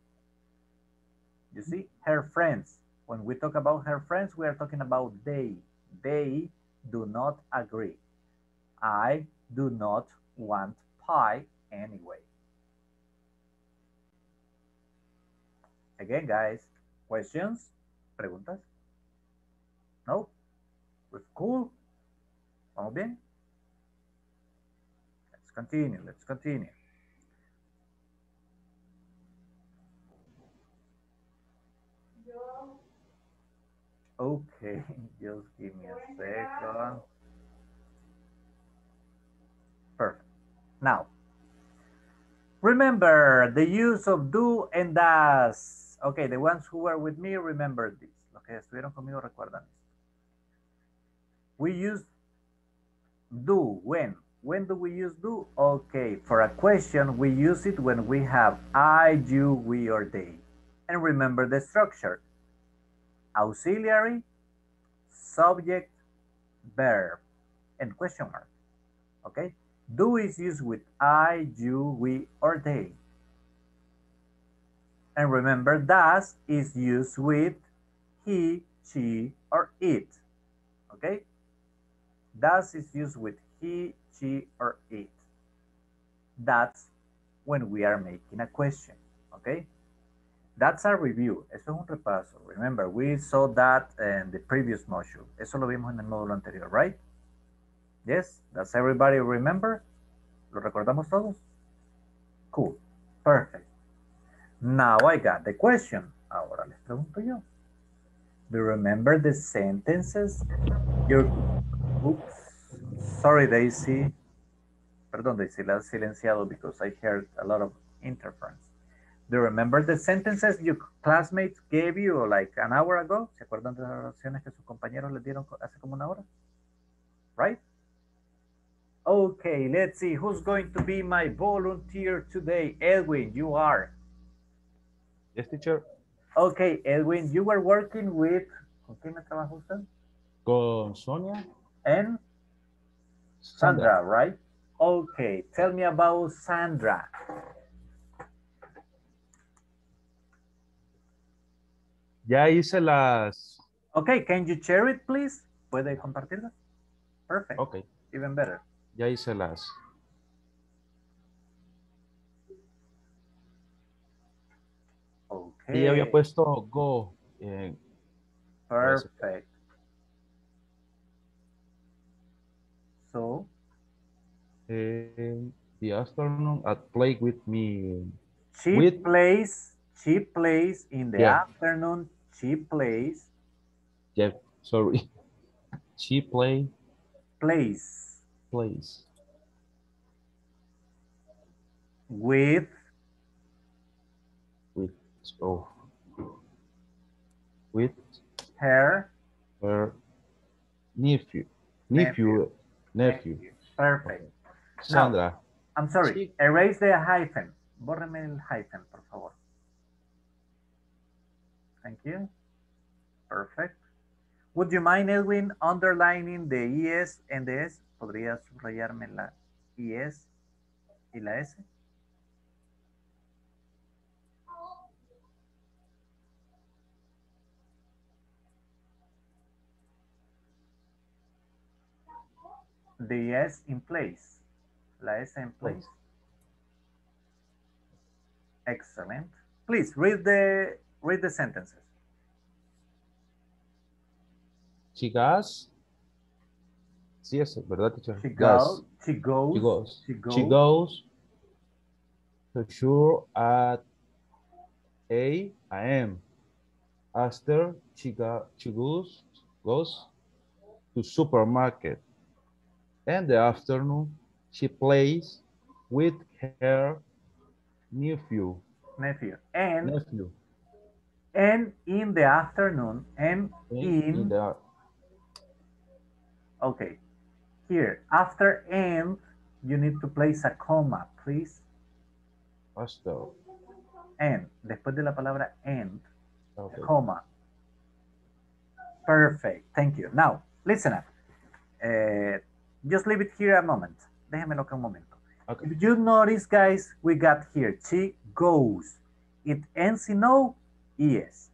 You see, her friends. When we talk about her friends, we are talking about they. They do not agree. I do not want pie anyway. Again, guys, questions? ¿Preguntas? No? We're cool? ¿Vamos bien? Let's continue, let's continue. Okay, just give me a second. Perfect. Now, remember the use of do and does. Okay, the ones who were with me remember this. Los que estuvieron conmigo recuerdan esto. We use do when. When do we use do? Okay, for a question, we use it when we have I, you, we, or they. And remember the structure. Auxiliary, subject, verb, and question mark. Okay? Do is used with I, you, we, or they. And remember, does is used with he, she, or it. Okay? Does is used with he, she, or it. That's when we are making a question. Okay? That's a review. Eso es un repaso. Remember, we saw that in the previous module. Eso lo vimos en el módulo anterior, right? Yes? Does everybody remember? ¿Lo recordamos todos? Cool. Perfect. Now I got the question. Ahora les pregunto yo. Do you remember the sentences? Your... Oops. Sorry, Daisy. Perdón, Daisy, la he silenciado because I heard a lot of interference. Do you remember the sentences your classmates gave you like an hour ago? ¿Se acuerdan de las oraciones que sus compañeros les dieron hace como una hora? Right? Okay, let's see. Who's going to be my volunteer today? Edwin, you are. Yes, teacher. Okay, Edwin, you were working with... ¿Con quién me trabajó usted? Con Sonia. And? Sandra, right? Okay, tell me about Sandra. Ya hice las... Okay, can you share it, please? ¿Puede compartirla? Perfect. Okay. Even better. Ya hice las... Okay. Y había puesto go. Perfect. So? The afternoon at play with me. She plays in the afternoon. She plays. Yeah, sorry. She plays. With her nephew. Perfect. Sandra. No, I'm sorry. Erase the hyphen. Bórreme el hyphen, por favor. Thank you. Perfect. Would you mind, Edwin, underlining the ES and the S? ¿Podría subrayarme la ES y la S? The S in place. La S in place. Excellent. Please read the sentences. She goes. Sí, es verdad, teacher. She goes to church at 8 a.m. After she goes to supermarket. In the afternoon, she plays with her nephew. And in the afternoon, okay, here, after and, you need to place a comma, please. After. And, después de la palabra and, okay. Comma. Perfect, thank you. Now, listen up. Just leave it here a moment. Déjenmelo que un momento. Okay. If you notice, guys, we got here. She goes. It ends in O, ES.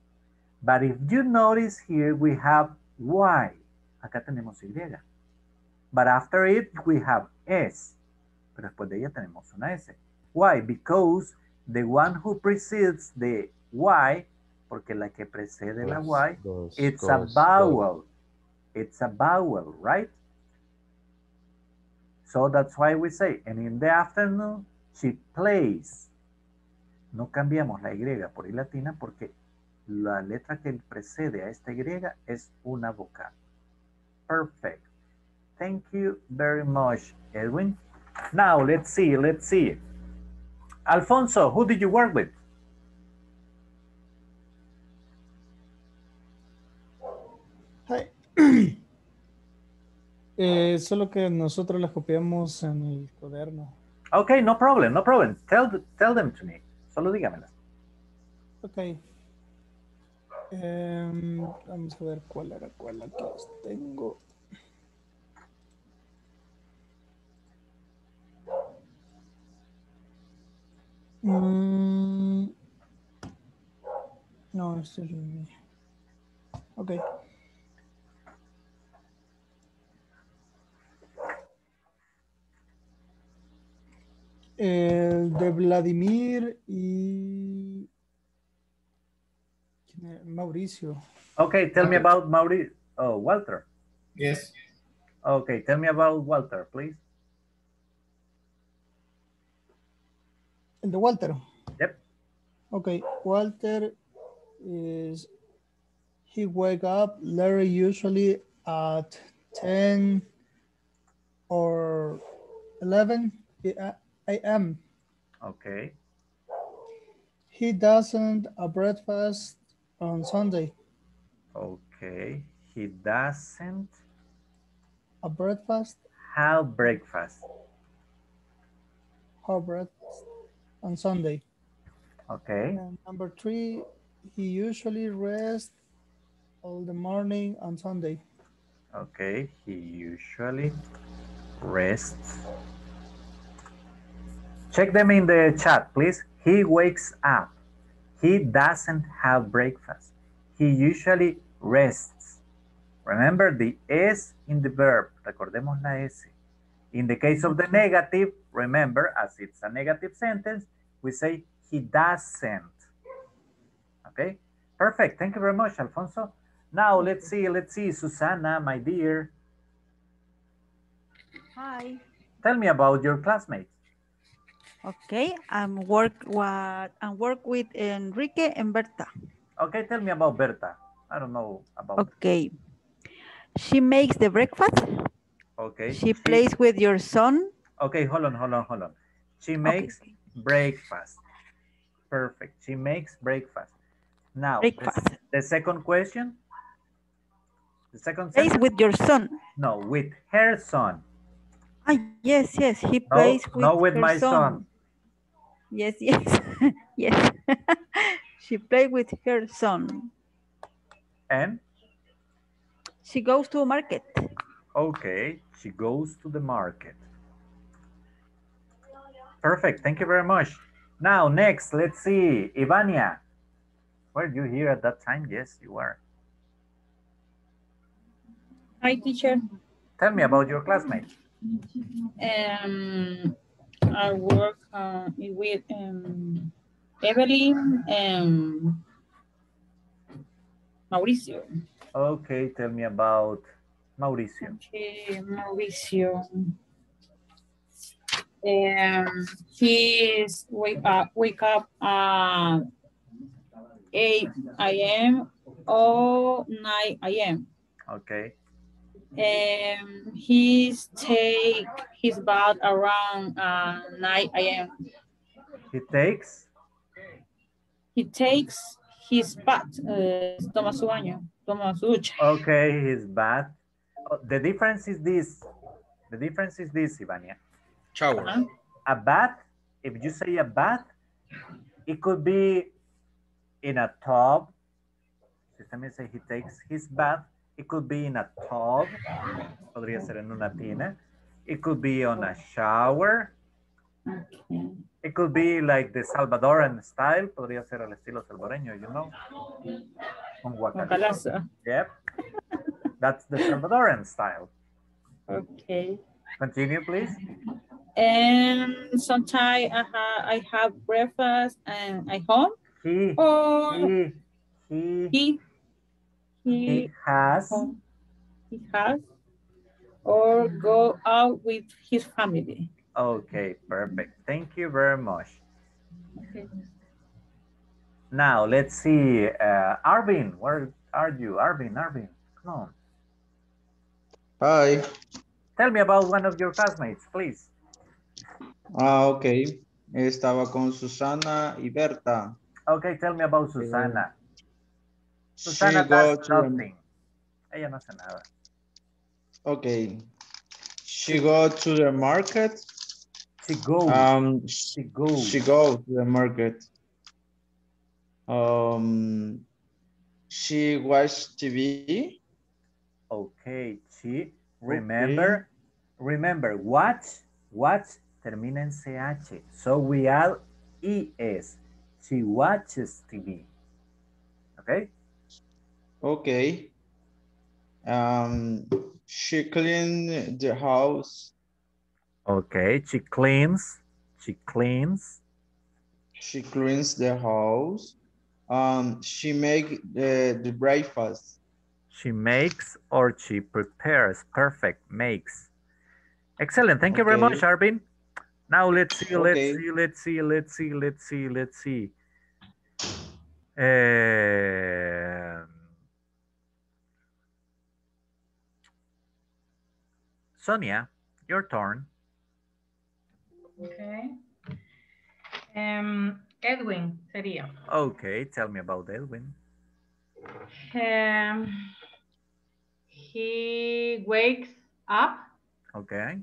But if you notice here, we have Y. Acá tenemos Y. But after it, we have S. Pero después de ella tenemos una S. Why? Because the one who precedes the Y, porque la que precede la Y, it's a vowel. It's a vowel, right? So that's why we say, and in the afternoon, she plays. No cambiamos la Y por I latina porque la letra que precede a esta Y es una vocal. Perfect. Thank you very much, Edwin. Now, let's see. Alfonso, who did you work with? Hi. Solo que nosotros las copiamos en el cuaderno. Okay, no problem. Tell them to me. Solo dígamelas. Okay. Vamos a ver cuál aquí tengo. No, este es el... Okay. El de Vladimir y Mauricio. Okay, tell me about Mauricio. Oh, Walter. Yes. Okay, tell me about Walter, please. El de Walter. Yep. Okay, Walter is he wakes up Larry usually at 10 or 11 a.m. Okay. He doesn't have breakfast on Sunday. Okay. He doesn't have breakfast. Have breakfast. Have breakfast on Sunday. Okay. And number 3, he usually rests all the morning on Sunday. Okay. He usually rests. Check them in the chat, please. He wakes up. He doesn't have breakfast. He usually rests. Remember the S in the verb. Recordemos la S. In the case of the negative, remember, as it's a negative sentence, we say he doesn't. Okay? Perfect. Thank you very much, Alfonso. Now, let's see, Susana, my dear. Hi. Tell me about your classmates. Okay, I work with Enrique and Berta. Okay, tell me about Berta. I don't know about. Okay, she makes the breakfast. Okay. She plays with your son. Okay, hold on. She makes breakfast. Perfect. She makes breakfast. Now, the second question. The second. Plays with your son. No, with her son. Ah, yes. He plays with. No, with her my son. Yes. Yes. She plays with her son. And? She goes to a market. Okay. She goes to the market. Perfect. Thank you very much. Now, next, let's see. Ivania. Were you here at that time? Yes, you were. Hi, teacher. Tell me about your classmate. I work with Evelyn and Mauricio. Okay, tell me about Mauricio. Okay, Mauricio. He wake up at 8 a.m. or 9 a.m. Okay. He takes his bath around 9 a.m. He takes his bath. Toma su baño. Toma su ducha. Okay, his bath. The difference is this. Ivania. Shower. A bath. If you say a bath, it could be in a tub. Let me say he takes his bath. It could be in a tub, podría ser en una tina. It could be on a shower. It could be like the Salvadoran style, podría ser al estilo salvadoreño, you know? Un guacalazo. Yep, that's the Salvadoran style. Okay. Continue, please. And sometimes I have breakfast and I home. He has or go out with his family. Okay, perfect. Thank you very much. Okay. Now let's see, Arvin, where are you? Arvin, come on. Hi. Tell me about one of your classmates, please. Okay. Estaba con Susana y Berta. Okay, tell me about Susana. Susana does nothing. Ella no hace nada. Okay. She goes to the market. She goes to the market. She watches TV. Okay. Remember, watch termina en CH. So we add ES. She watches TV. Okay. Okay. She cleans the house. Okay, she cleans the house. She makes the breakfast. She makes or she prepares. Perfect. Makes. Excellent. Thank you very much, Arvin. Now let's see. Sonia, Your turn. Okay. Edwin sería. Okay, tell me about Edwin. He wakes up. Okay.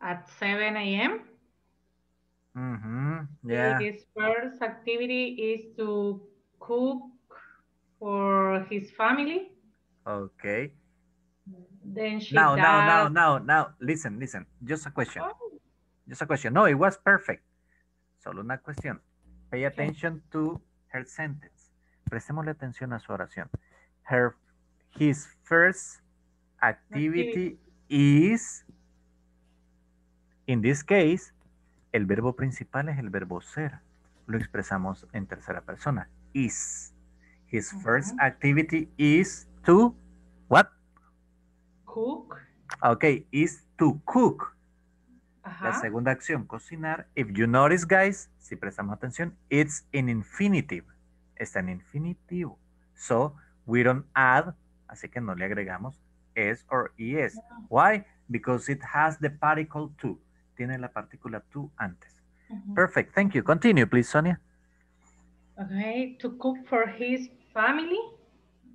At 7 a.m. Mm-hmm. Yeah. His first activity is to cook for his family. Okay. Then she now, listen. Just a question. Oh. Just a question. No, it was perfect. Solo una cuestión. Pay attention to her sentence. Prestémosle atención a su oración. His first activity is, in this case, el verbo principal es el verbo ser. Lo expresamos en tercera persona. Is. His first activity is to what? Cook. Okay, is to cook. Ajá. La segunda acción, cocinar. If you notice, guys, si prestamos atención, it's in infinitive. Está en infinitivo. So, we don't add, así que no le agregamos es or is. No. Why? Because it has the particle to. Tiene la partícula to antes. Uh-huh. Perfect, thank you. Continue, please, Sonia. Okay, to cook for his family.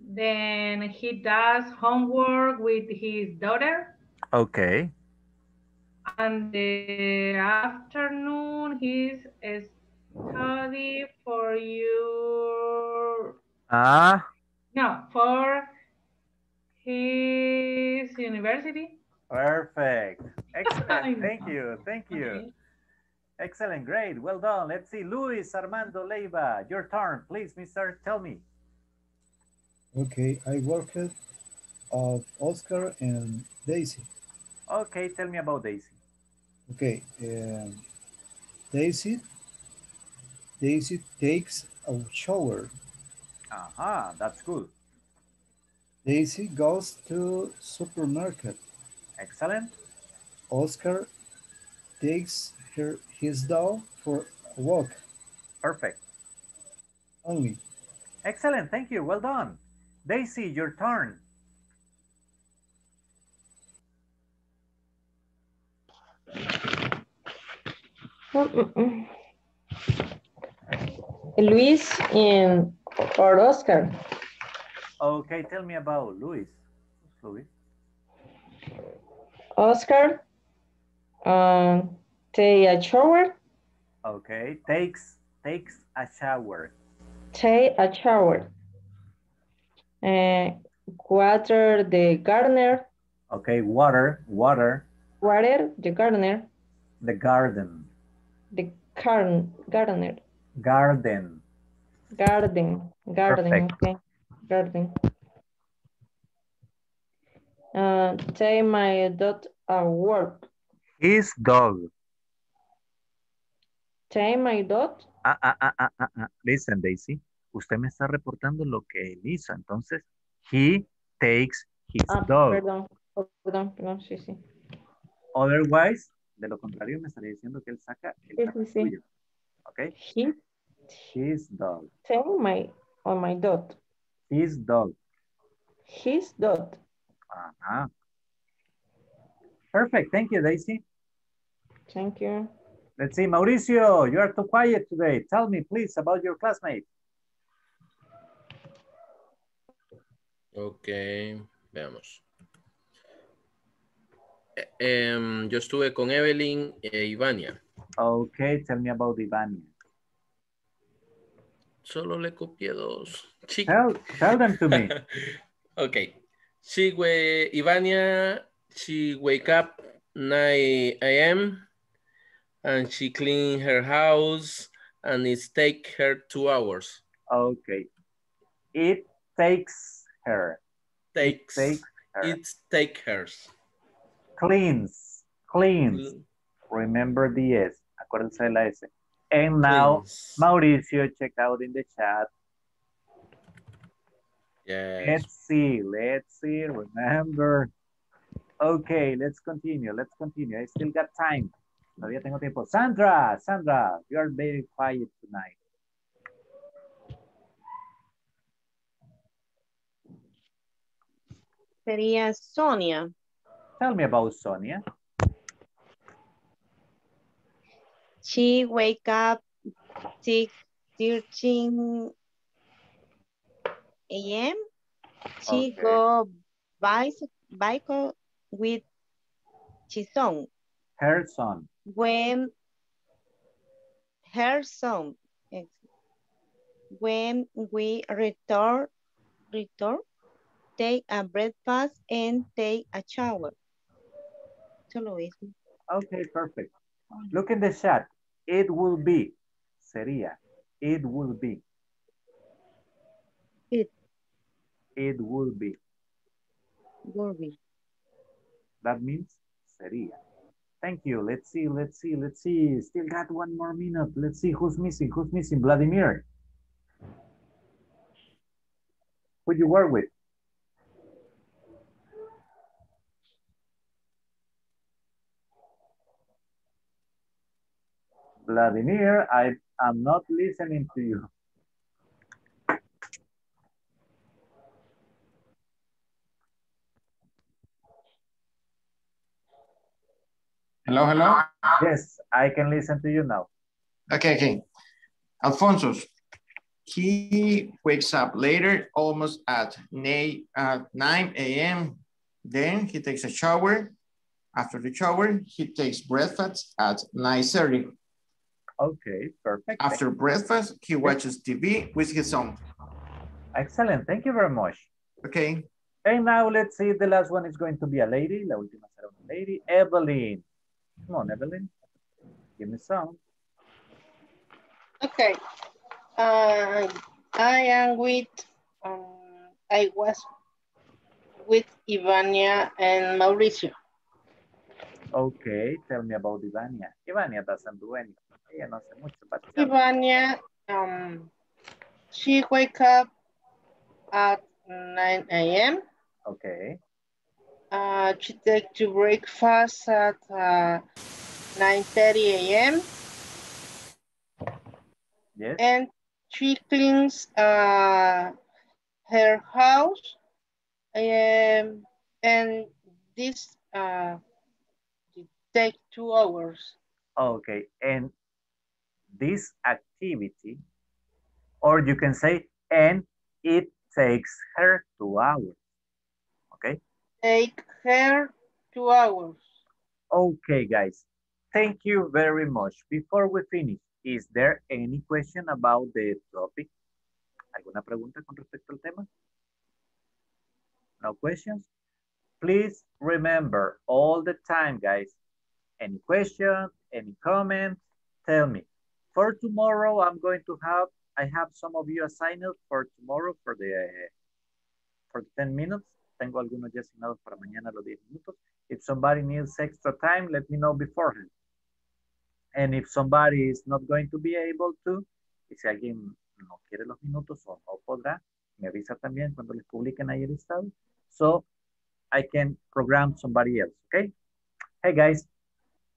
Then he does homework with his daughter. Okay. And the afternoon, he's study for your... No, for his university. Perfect. Excellent. Thank you. Okay. Excellent. Great. Well done. Let's see. Luis Armando Leiva, your turn, please, mister. Tell me. Okay. I worked with Oscar and Daisy. Okay. Tell me about Daisy. Okay. Daisy takes a shower. Aha, that's good. Daisy goes to supermarket. Excellent. Oscar takes his dog for a walk. Perfect. Only. Excellent, thank you, well done. Daisy, your turn. Luis or Oscar. Okay, tell me about Luis. Luis. Oscar take a shower. Okay, takes a shower. Take a shower. Water the gardener. Okay, water. Water the gardener. The garden. The gardener. Garden. Perfect. Okay. Garden. Take my dog at work. His dog. Take my dog. Listen, Daisy. Usted me está reportando lo que él hizo. Entonces, he takes his dog. Perdón. Sí. Otherwise, de lo contrario, me estaría diciendo que él saca el suyo. Okay. His dog. Take my dog. His dog. His dog. Uh-huh. Perfect. Thank you, Daisy. Thank you. Let's see, Mauricio, you are too quiet today. Tell me, please, about your classmate. Okay, veamos. Yo estuve con Evelyn e Ivania. Okay, tell me about Ivania. Solo le copié dos. Tell them to me. Okay. Ivania wake up 9 a.m. and she clean her house and it take her 2 hours. Okay. It takes her. Cleans. Remember the S. Acuérdense de la S. And now, cleans. Mauricio, check out in the chat. Yes. Let's see, remember. Okay, let's continue. I still got time. Todavía tengo tiempo. Sandra, you are very quiet tonight. Sería Sonia. Tell me about Sonia. She wake up 6:13 a.m. She go bicycle with her son. When we return, take a breakfast and take a shower. Okay, perfect. Look in the chat. It will be. Sería. It will be. It will be. Will be. That means sería. Thank you. Let's see. Still got one more minute. Let's see who's missing. Vladimir. Who you work with? Vladimir, I am not listening to you. Hello? Yes, I can listen to you now. Okay. Alfonso, he wakes up later, almost at 9 a.m. Then he takes a shower. After the shower, he takes breakfast at 9:30. Okay, perfect. After breakfast, he watches TV with his son. Excellent, thank you very much. Okay. And now let's see, the last one is going to be a lady. La última será una lady, Evelyn. Come on, Evelyn, give me some. Okay. I was with Ivania and Mauricio. Okay, tell me about Ivania. Ivania doesn't do anything. No sé mucho, but Ivania, she wake up at 9 a.m. Okay. She take to breakfast at 9:30 a.m. Yes. And she cleans her house, and this take 2 hours. Okay, and this activity, or you can say, and it takes her 2 hours. Okay? Take her 2 hours. Okay, guys. Thank you very much. Before we finish, is there any question about the topic? ¿Alguna pregunta con respecto al tema? No questions? Please remember all the time, guys. Any question, any comment, tell me. For tomorrow, I'm going to have, I have some of you assigned for tomorrow for 10 minutes. Tengo algunos ya asignados para mañana los 10 minutos. If somebody needs extra time, let me know beforehand. And if somebody is not going to be able to, y si alguien no quiere los minutos o no podrá, me avisa también cuando les publiquen ahí el listado. So I can program somebody else, okay? Hey guys,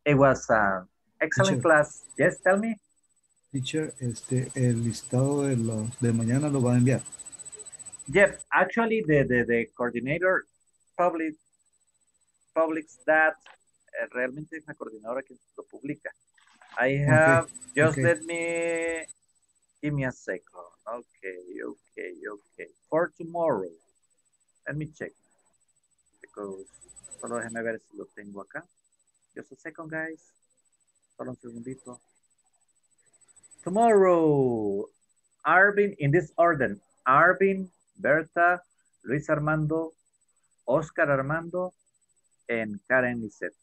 it was an excellent class. Yes, tell me. Teacher, el listado de los de mañana lo va a enviar. Yep, actually the coordinator publics that. Realmente es la coordinadora que lo publica. I have give me a second. Okay. For tomorrow, let me check because solo déjeme ver si lo tengo acá. Just a second, guys. Solo un segundito. Tomorrow, Arvin, in this order, Arvin, Berta, Luis Armando, Oscar Armando, and Karen Liseth.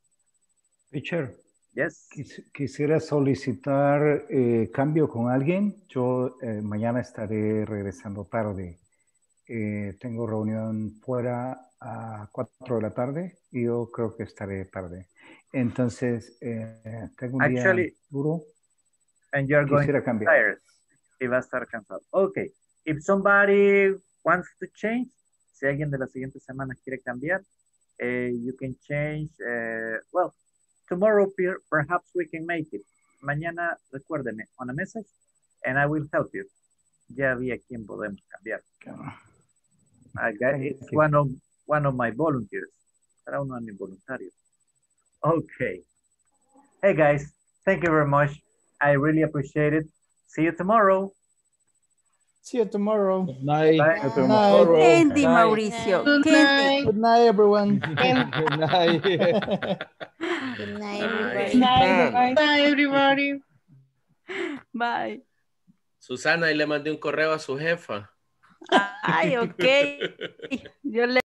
Teacher. Yes. Quisiera solicitar cambio con alguien. Yo mañana estaré regresando tarde. Tengo reunión fuera a 4 de la tarde y yo creo que estaré tarde. Entonces, tengo un día duro. And you're going to be tired. Y va a estar cansado. Okay. If somebody wants to change, si alguien de las siguientes semanas quiere cambiar, you can change. Well, tomorrow perhaps we can make it. Mañana, recuérdeme, on a message, and I will help you. Ya vi a quien podemos cambiar. It's one of my volunteers. Será uno de mis voluntarios. Okay. Hey guys, thank you very much. I really appreciate it. See you tomorrow. See you tomorrow. Good night. Good night. Candy, Mauricio. Good night. Good night, everyone. Good night. Good night, everybody. Good night, everybody. Bye. Susana, y le mandé un correo a su jefa. Ay, ok. Yo le